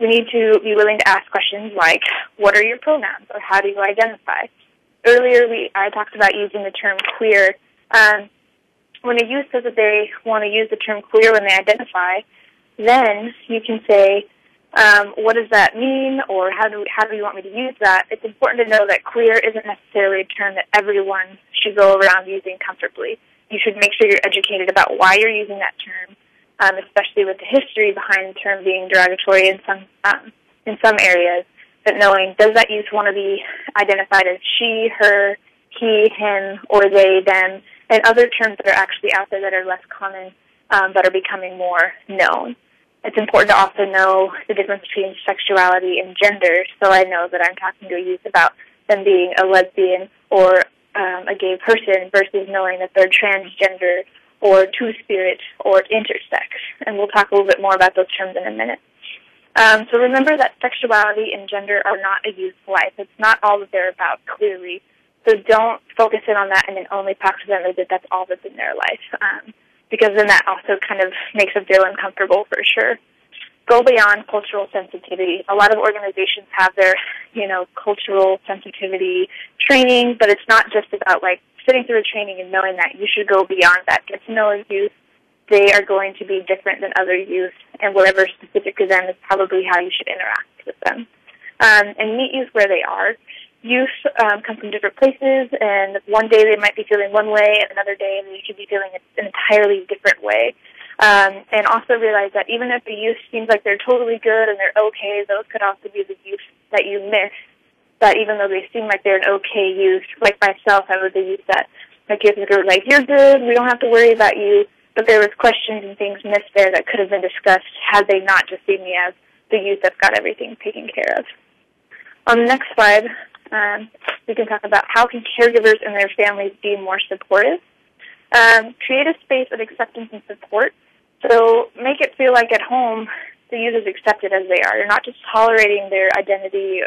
we need to be willing to ask questions like, what are your pronouns, or how do you identify? Earlier we, I talked about using the term queer. Um, when a youth says that they want to use the term queer when they identify, then you can say, Um, what does that mean, or how do, how do you want me to use that? It's important to know that queer isn't necessarily a term that everyone should go around using comfortably. You should make sure you're educated about why you're using that term, um, especially with the history behind the term being derogatory in some, um, in some areas, but knowing, does that youth want to be identified as she, her, he, him, or they, them, and other terms that are actually out there that are less common um, but are becoming more known. It's important to also know the difference between sexuality and gender, so I know that I'm talking to a youth about them being a lesbian or um, a gay person versus knowing that they're transgender or two-spirit or intersex. And we'll talk a little bit more about those terms in a minute. Um, so remember that sexuality and gender are not a youth's life. It's not all that they're about, clearly. So don't focus in on that and then only talk to them as if that's all that's in their life. Um, because then that also kind of makes them feel uncomfortable for sure. Go beyond cultural sensitivity. A lot of organizations have their, you know, cultural sensitivity training, but it's not just about, like, sitting through a training and knowing that. You should go beyond that. Get to know a youth. They are going to be different than other youth, and whatever is specific to them is probably how you should interact with them. Um, and meet youth where they are. Youth um, come from different places, and one day they might be feeling one way, and another day they could be feeling an entirely different way. Um, and also realize that even if the youth seems like they're totally good and they're okay, those could also be the youth that you miss, that even though they seem like they're an okay youth, like myself, I was a youth that my kids were like, you're good, we don't have to worry about you, but there was questions and things missed there that could have been discussed had they not just seen me as the youth that's got everything taken care of. On the next slide, Um, we can talk about how can caregivers and their families be more supportive. Um, create a space of acceptance and support. So make it feel like at home the youth is accepted as they are. You're not just tolerating their identity,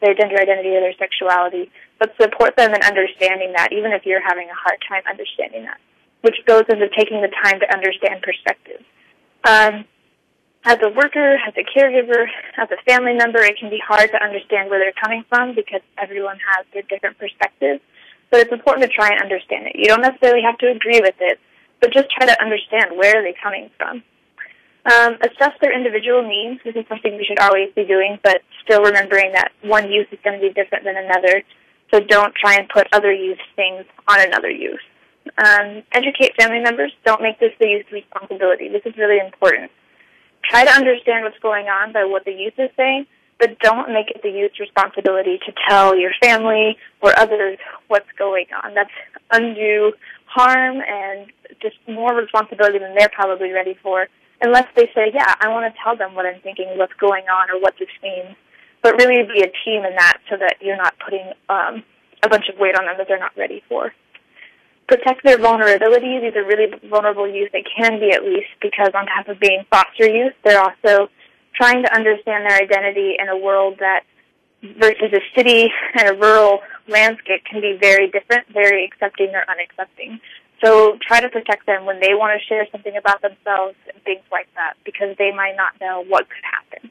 their gender identity or their sexuality, but support them in understanding that, even if you're having a hard time understanding that, which goes into taking the time to understand perspectives. Um, As a worker, as a caregiver, as a family member, it can be hard to understand where they're coming from because everyone has their different perspectives. But it's important to try and understand it. You don't necessarily have to agree with it, but just try to understand where are they coming from. Um, assess their individual needs. This is something we should always be doing, but still remembering that one youth is going to be different than another, so don't try and put other youth's things on another youth. Um, educate family members. Don't make this the youth's responsibility. This is really important. Try to understand what's going on by what the youth is saying, but don't make it the youth's responsibility to tell your family or others what's going on. That's undue harm and just more responsibility than they're probably ready for, unless they say, yeah, I want to tell them what I'm thinking, what's going on, or what this means. But really be a team in that so that you're not putting um, a bunch of weight on them that they're not ready for. Protect their vulnerability. These are really vulnerable youth. They can be, at least, because on top of being foster youth, they're also trying to understand their identity in a world that, versus a city and a rural landscape, can be very different, very accepting or unaccepting. So try to protect them when they want to share something about themselves and things like that, because they might not know what could happen.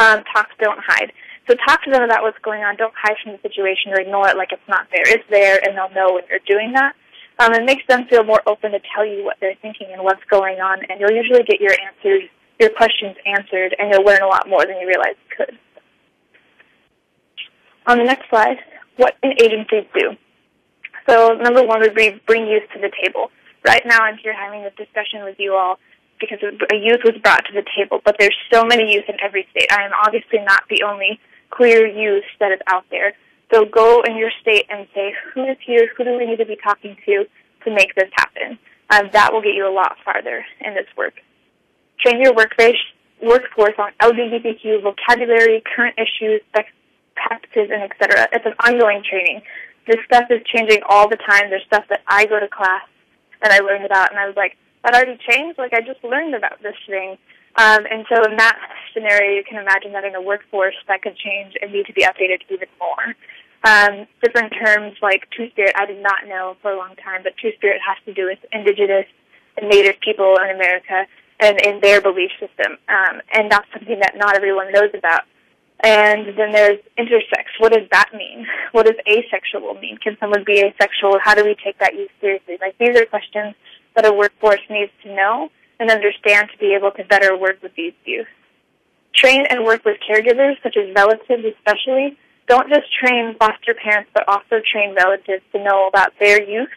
Um, talk, don't hide. So talk to them about what's going on. Don't hide from the situation or ignore it like it's not there. It's there, and they'll know when you're doing that. Um, it makes them feel more open to tell you what they're thinking and what's going on, and you'll usually get your answers, your questions answered, and you'll learn a lot more than you realize you could. On the next slide, what can agencies do? So number one would be bring youth to the table. Right now I'm here having this discussion with you all because a youth was brought to the table, but there's so many youth in every state. I am obviously not the only queer youth that is out there. So go in your state and say, who is here, who do we need to be talking to to make this happen? Um, that will get you a lot farther in this work. Train your workforce, workforce on L G B T Q vocabulary, current issues, sex practices, and et cetera. It's an ongoing training. This stuff is changing all the time. There's stuff that I go to class and I learned about, and I was like, that already changed? Like, I just learned about this thing. Um, and so in that scenario, you can imagine that in a workforce that could change and need to be updated even more. Um, different terms like Two-Spirit, I did not know for a long time, but Two-Spirit has to do with indigenous and native people in America and in their belief system. Um, and that's something that not everyone knows about. And then there's intersex. What does that mean? What does asexual mean? Can someone be asexual? How do we take that youth seriously? Like, these are questions that a workforce needs to know and understand to be able to better work with these youth. Train and work with caregivers, such as relatives especially. Don't just train foster parents, but also train relatives to know about their youth,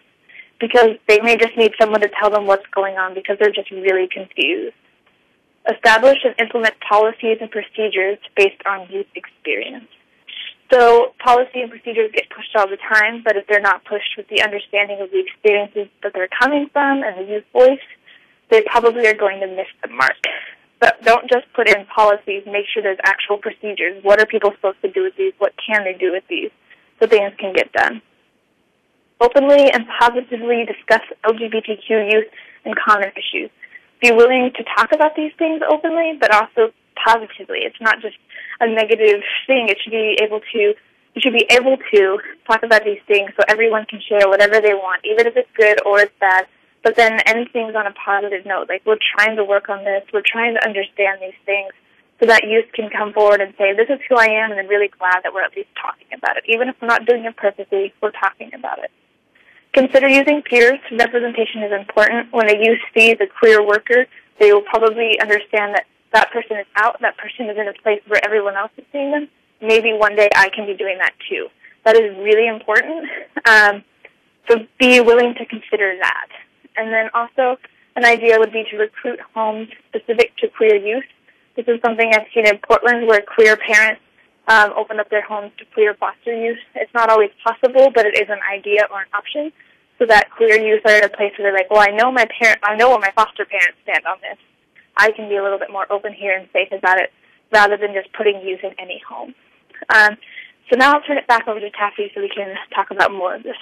because they may just need someone to tell them what's going on because they're just really confused. Establish and implement policies and procedures based on youth experience. So policy and procedures get pushed all the time, but if they're not pushed with the understanding of the experiences that they're coming from and the youth voice, they probably are going to miss the mark. But don't just put in policies. Make sure there's actual procedures. What are people supposed to do with these? What can they do with these so things can get done? Openly and positively discuss L G B T Q youth and common issues. Be willing to talk about these things openly, but also positively. It's not just a negative thing. It should be able to, you should be able to talk about these things so everyone can share whatever they want, even if it's good or it's bad. But then end things on a positive note. Like, we're trying to work on this. We're trying to understand these things so that youth can come forward and say, this is who I am, and I'm really glad that we're at least talking about it. Even if we're not doing it perfectly, we're talking about it. Consider using peers. Representation is important. When a youth sees a queer worker, they will probably understand that that person is out, that person is in a place where everyone else is seeing them. Maybe one day I can be doing that too. That is really important. Um, so be willing to consider that. And then also an idea would be to recruit homes specific to queer youth. This is something I've seen in Portland where queer parents um, open up their homes to queer foster youth. It's not always possible, but it is an idea or an option so that queer youth are in a place where they're like, well, I know my parent, I know where my foster parents stand on this. I can be a little bit more open here and safe about it rather than just putting youth in any home. Um, so now I'll turn it back over to Taffy so we can talk about more of this.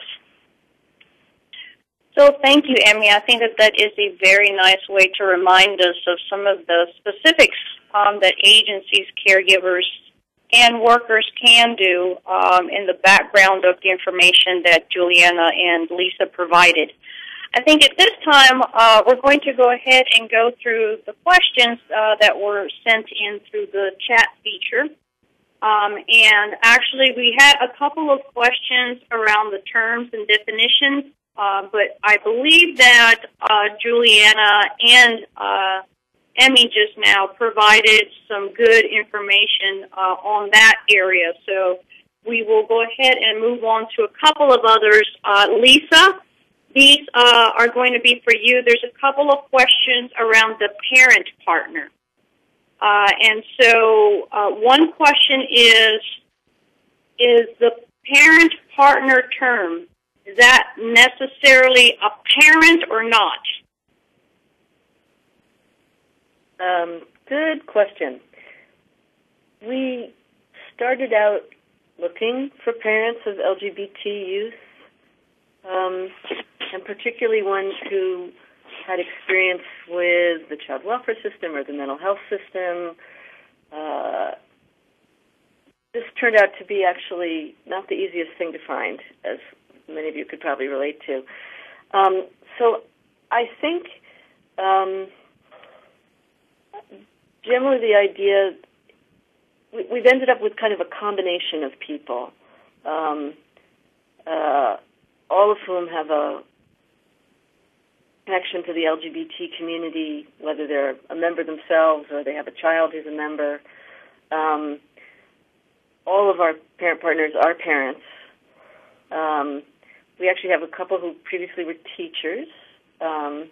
So thank you, Emily. I think that that is a very nice way to remind us of some of the specifics um, that agencies, caregivers, and workers can do um, in the background of the information that Juliana and Lisa provided. I think at this time uh, we're going to go ahead and go through the questions uh, that were sent in through the chat feature. Um, and actually we had a couple of questions around the terms and definitions. Uh, but I believe that uh, Juliana and uh, Emmy just now provided some good information uh, on that area. So we will go ahead and move on to a couple of others. Uh, Lisa, these uh, are going to be for you. There's a couple of questions around the parent partner. Uh, and so uh, one question is, is the parent partner term, is that necessarily apparent or not? Um, good question. We started out looking for parents of L G B T youth, um, and particularly ones who had experience with the child welfare system or the mental health system. Uh, this turned out to be actually not the easiest thing to find, as many of you could probably relate to. Um, so I think um, generally the idea, we, we've ended up with kind of a combination of people, um, uh, all of whom have a connection to the L G B T community, whether they're a member themselves or they have a child who's a member. Um, all of our parent partners are parents. Um, we actually have a couple who previously were teachers. Um,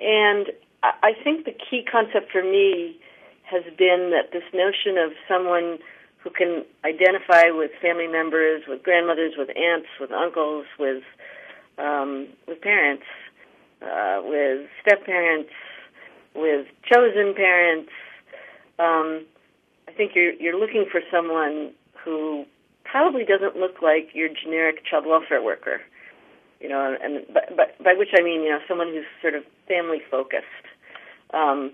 and I think the key concept for me has been that this notion of someone who can identify with family members, with grandmothers, with aunts, with uncles, with um, with parents, uh, with step-parents, with chosen parents. Um, I think you're, you're looking for someone who probably doesn't look like your generic child welfare worker, you know, and but, but by which I mean, you know, someone who's sort of family-focused. Um,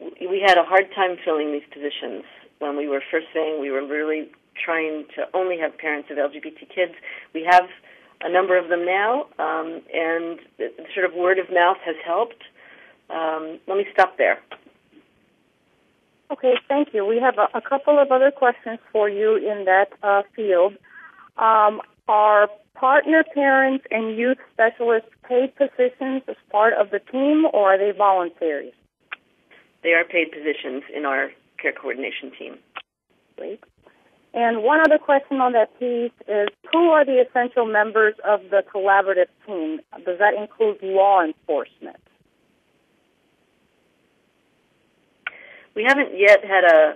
we had a hard time filling these positions. When we were first saying we were really trying to only have parents of L G B T kids, we have a number of them now, um, and the sort of word of mouth has helped. Um, let me stop there. Okay, thank you. We have a, a couple of other questions for you in that uh, field. Um, are partner parents and youth specialists paid positions as part of the team, or are they voluntary? They are paid positions in our care coordination team. Great. And one other question on that piece is, who are the essential members of the collaborative team? Does that include law enforcement? We haven't yet had a,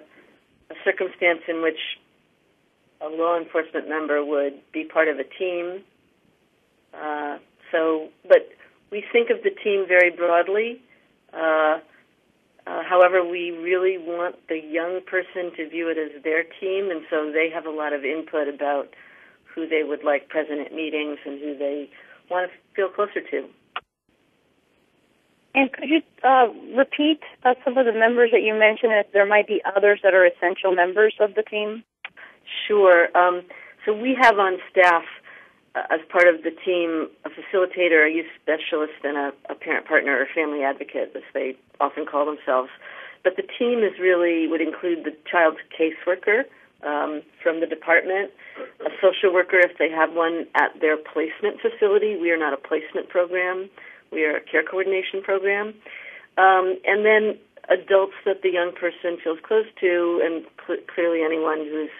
a circumstance in which a law enforcement member would be part of a team. Uh, so, but we think of the team very broadly. Uh, Uh, however, we really want the young person to view it as their team, and so they have a lot of input about who they would like present at meetings and who they want to feel closer to. And could you uh, repeat uh, some of the members that you mentioned, if there might be others that are essential members of the team? Sure. Um, so we have on staff, uh, as part of the team, a facilitator, a youth specialist, and a, a parent partner or family advocate, as they often call themselves. But the team is really would include the child's caseworker um, from the department, a social worker if they have one at their placement facility. We are not a placement program. We are a care coordination program. Um, and then adults that the young person feels close to, and cl- clearly anyone who's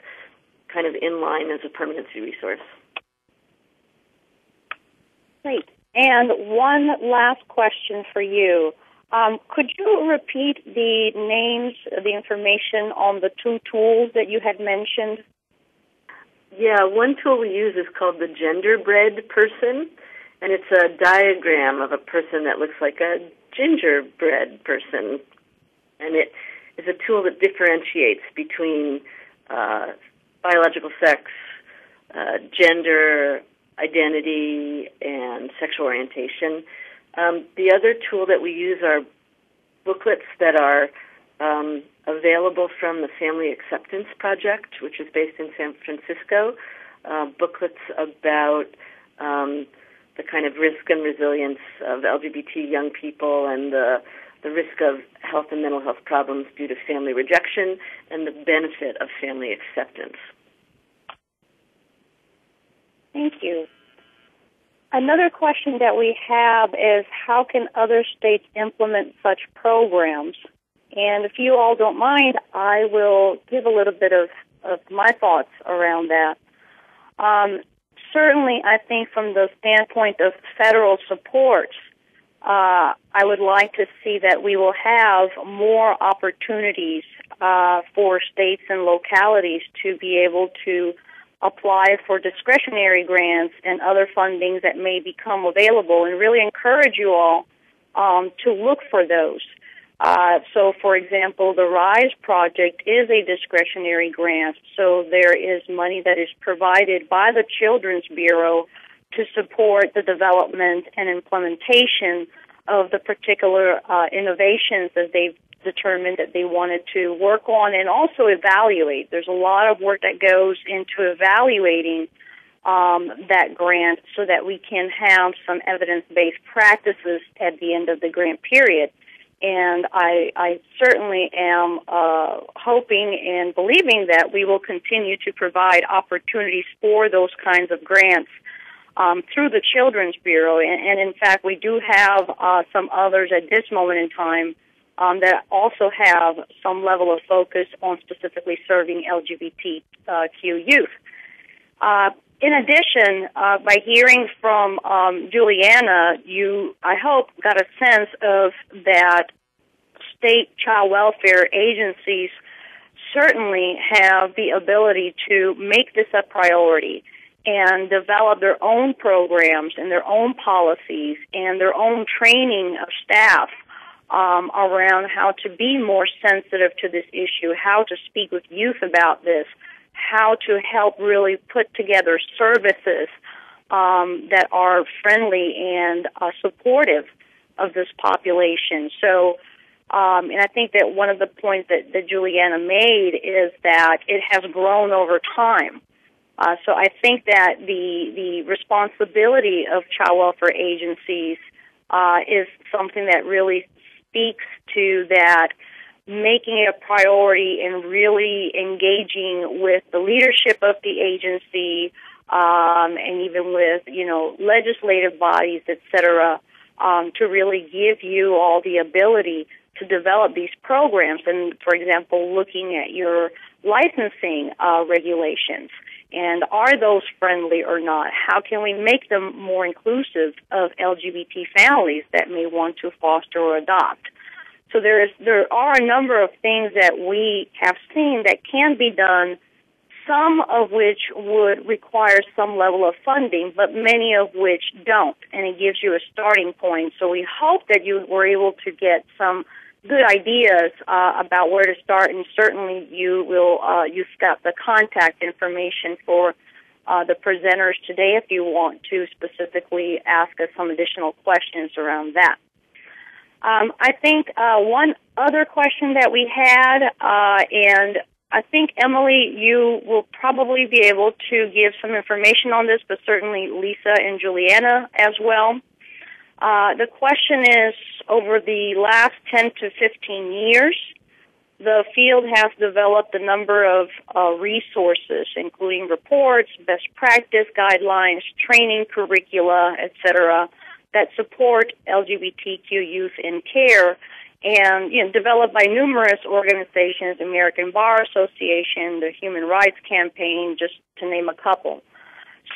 kind of in line as a permanency resource. Great. And one last question for you. Um, could you repeat the names, the information on the two tools that you had mentioned? Yeah, one tool we use is called the Genderbread Person, and it's a diagram of a person that looks like a gingerbread person. And it is a tool that differentiates between uh, biological sex, uh, gender, identity, and sexual orientation. Um, the other tool that we use are booklets that are um, available from the Family Acceptance Project, which is based in San Francisco, uh, booklets about um, the kind of risk and resilience of L G B T young people and the, the risk of health and mental health problems due to family rejection and the benefit of family acceptance. Thank you. Another question that we have is, how can other states implement such programs? And if you all don't mind, I will give a little bit of, of my thoughts around that. Um, certainly, I think from the standpoint of federal support, uh, I would like to see that we will have more opportunities uh, for states and localities to be able to apply for discretionary grants and other fundings that may become available, and really encourage you all um, to look for those. Uh, so, for example, the RISE project is a discretionary grant, so there is money that is provided by the Children's Bureau to support the development and implementation of the particular uh, innovations that they've determined that they wanted to work on, and also evaluate. There's a lot of work that goes into evaluating um, that grant so that we can have some evidence-based practices at the end of the grant period. And I, I certainly am uh, hoping and believing that we will continue to provide opportunities for those kinds of grants um, through the Children's Bureau. And, and in fact, we do have uh, some others at this moment in time um, that also have some level of focus on specifically serving L G B T Q youth. Uh, in addition, uh, by hearing from um, Juliana, you, I hope, got a sense of that state child welfare agencies certainly have the ability to make this a priority and develop their own programs and their own policies and their own training of staff um, around how to be more sensitive to this issue, how to speak with youth about this, how to help really put together services um, that are friendly and uh, supportive of this population. So, Um, and I think that one of the points that, that Juliana made is that it has grown over time. Uh, so I think that the the responsibility of child welfare agencies uh, is something that really speaks to that, making it a priority and really engaging with the leadership of the agency um, and even with, you know, legislative bodies, et cetera, um, to really give you all the ability to develop these programs, and, for example, looking at your licensing uh, regulations, and are those friendly or not? How can we make them more inclusive of L G B T families that may want to foster or adopt? So there is there are a number of things that we have seen that can be done, some of which would require some level of funding, but many of which don't, and it gives you a starting point. So we hope that you were able to get some good ideas uh, about where to start, and certainly you will, uh, you've got the contact information for uh, the presenters today if you want to specifically ask us some additional questions around that. Um, I think uh, one other question that we had, uh, and I think, Emily, you will probably be able to give some information on this, but certainly Lisa and Juliana as well. Uh, the question is, over the last ten to fifteen years, the field has developed a number of uh, resources, including reports, best practice guidelines, training curricula, et cetera, that support L G B T Q youth in care, and, you know, developed by numerous organizations, American Bar Association, the Human Rights Campaign, just to name a couple.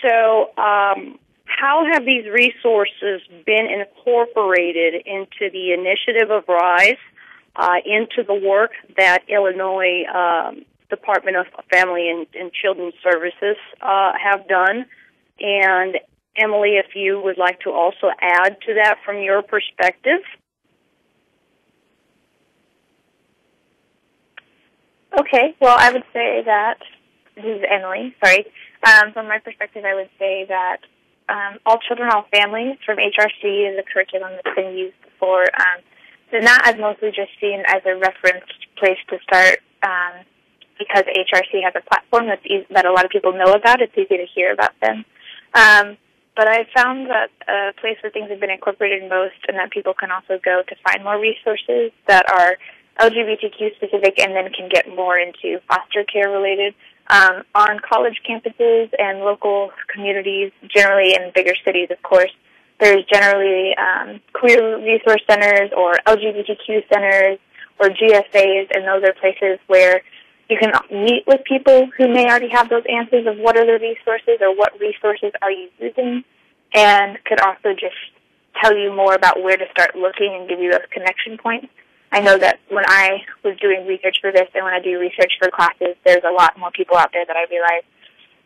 So um, how have these resources been incorporated into the initiative of RISE, uh, into the work that Illinois um, Department of Family and, and Children's Services uh, have done? And, Emily, if you would like to also add to that from your perspective. Okay, well, I would say that, this is Emily, sorry. Um, from my perspective, I would say that um, All Children, All Families from H R C is a curriculum that's been used before. Um, so not as mostly just seen as a reference place to start um, because H R C has a platform that's easy, that a lot of people know about. It's easy to hear about them. Um, but I found that a place where things have been incorporated most and that people can also go to find more resources that are L G B T Q specific and then can get more into foster care related um, on college campuses and local communities, generally in bigger cities, of course. There's generally um, queer resource centers or L G B T Q centers or G S As, and those are places where you can meet with people who may already have those answers of what are the resources or what resources are you using, and could also just tell you more about where to start looking and give you those connection points. I know that when I was doing research for this and when I do research for classes, there's a lot more people out there that I realize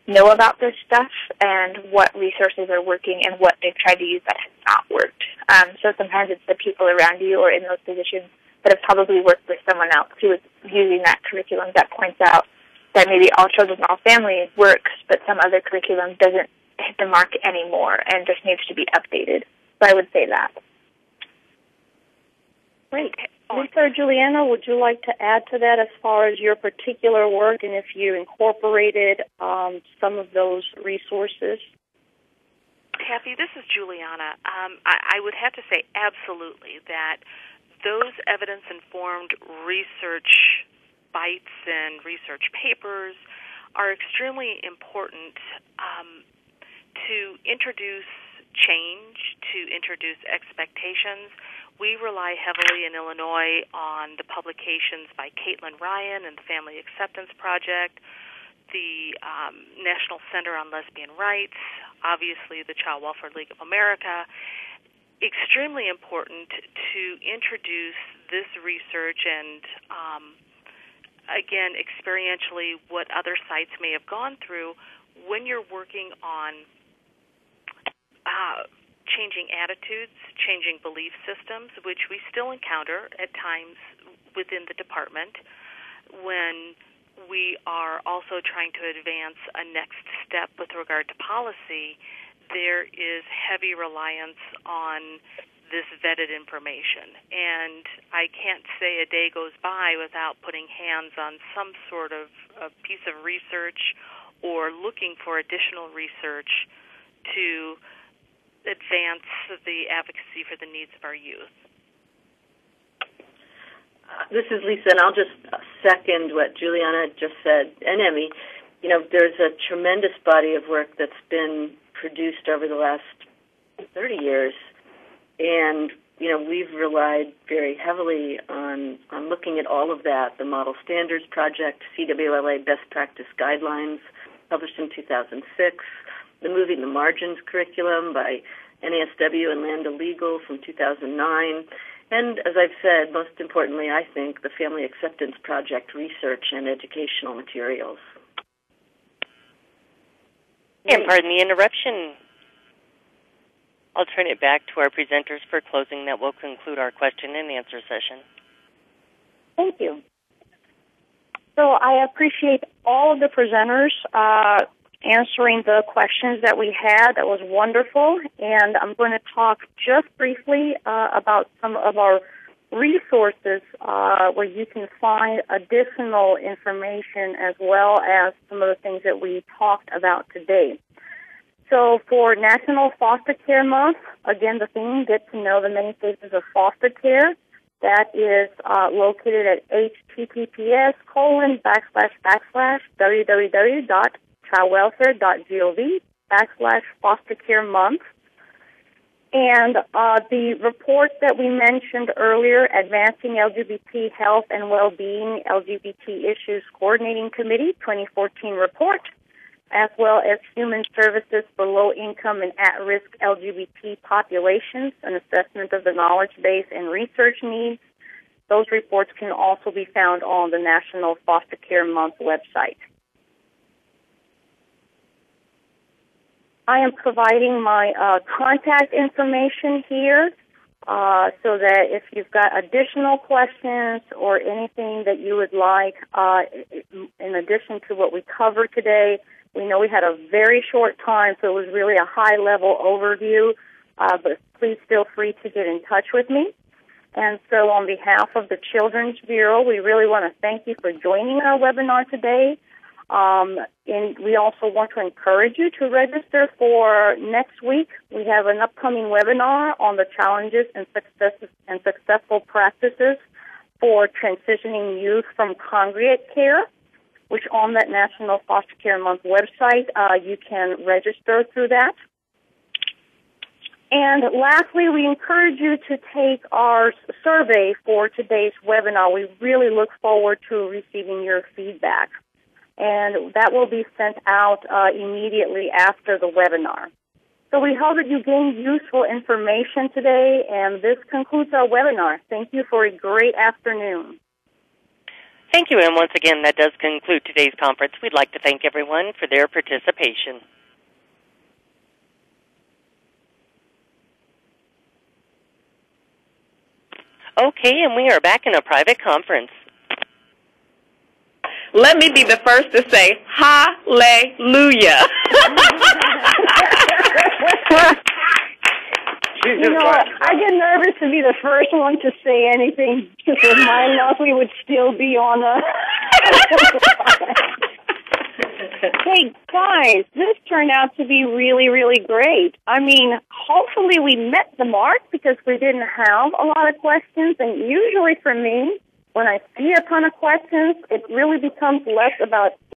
know about this stuff and what resources are working and what they've tried to use that has not worked. Um, so sometimes it's the people around you or in those positions that have probably worked with someone else who is using that curriculum that points out that maybe All Children, All Families works, but some other curriculum doesn't hit the mark anymore and just needs to be updated. So I would say that. Great. Lisa or Juliana, would you like to add to that as far as your particular work and if you incorporated um, some of those resources? Kathy, this is Juliana. Um, I, I would have to say absolutely that those evidence-informed research bites and research papers are extremely important um, to introduce change, to introduce expectations. We rely heavily in Illinois on the publications by Caitlin Ryan and the Family Acceptance Project, the um, National Center on Lesbian Rights, obviously the Child Welfare League of America. Extremely important to introduce this research and, um, again, experientially what other sites may have gone through when you're working on uh, changing attitudes, changing belief systems, which we still encounter at times within the department when we are also trying to advance a next step with regard to policy. There is heavy reliance on this vetted information, and I can't say a day goes by without putting hands on some sort of a piece of research or looking for additional research to advance the advocacy for the needs of our youth. Uh, this is Lisa, and I'll just second what Juliana just said, and Emmy. You know, there's a tremendous body of work that's been produced over the last thirty years, and, you know, we've relied very heavily on, on looking at all of that, the Model Standards Project, C W L A Best Practice Guidelines, published in two thousand six, the Moving the Margins Curriculum by N A S W and Lambda Legal from two thousand nine, and, as I've said, most importantly, I think, the Family Acceptance Project research and educational materials. And pardon the interruption. I'll turn it back to our presenters for closing. That will conclude our question and answer session. Thank you. So I appreciate all of the presenters uh, answering the questions that we had. That was wonderful. And I'm going to talk just briefly uh, about some of our resources uh, where you can find additional information as well as some of the things that we talked about today. So for National Foster Care Month, again, the theme, get to know the many faces of foster care. That is uh, located at https colon backslash backslash www.childwelfare.gov backslash foster care month. And uh, the report that we mentioned earlier, Advancing L G B T Health and Wellbeing, L G B T Issues Coordinating Committee twenty fourteen report, as well as Human Services for Low-Income and At-Risk L G B T Populations, an assessment of the knowledge base and research needs. Those reports can also be found on the National Foster Care Month website. I am providing my uh, contact information here uh, so that if you've got additional questions or anything that you would like, uh, in addition to what we covered today, we know we had a very short time, so it was really a high-level overview, uh, but please feel free to get in touch with me. And so on behalf of the Children's Bureau, we really want to thank you for joining our webinar today. Um, and we also want to encourage you to register for next week. We have an upcoming webinar on the challenges and successes and successful practices for transitioning youth from congregate care, which on that National Foster Care Month website, uh, you can register through that. And lastly, we encourage you to take our survey for today's webinar. We really look forward to receiving your feedback. And that will be sent out uh, immediately after the webinar. So we hope that you gained useful information today, and this concludes our webinar. Thank you for a great afternoon. Thank you, and once again, that does conclude today's conference. We'd like to thank everyone for their participation. Okay, and we are back in a private conference. Let me be the first to say hallelujah. You know, I get nervous to be the first one to say anything, because with my luck, we would still be on a... Hey, guys, this turned out to be really, really great. I mean, hopefully we met the mark, because we didn't have a lot of questions, and usually for me, when I see a ton of questions, it really becomes less about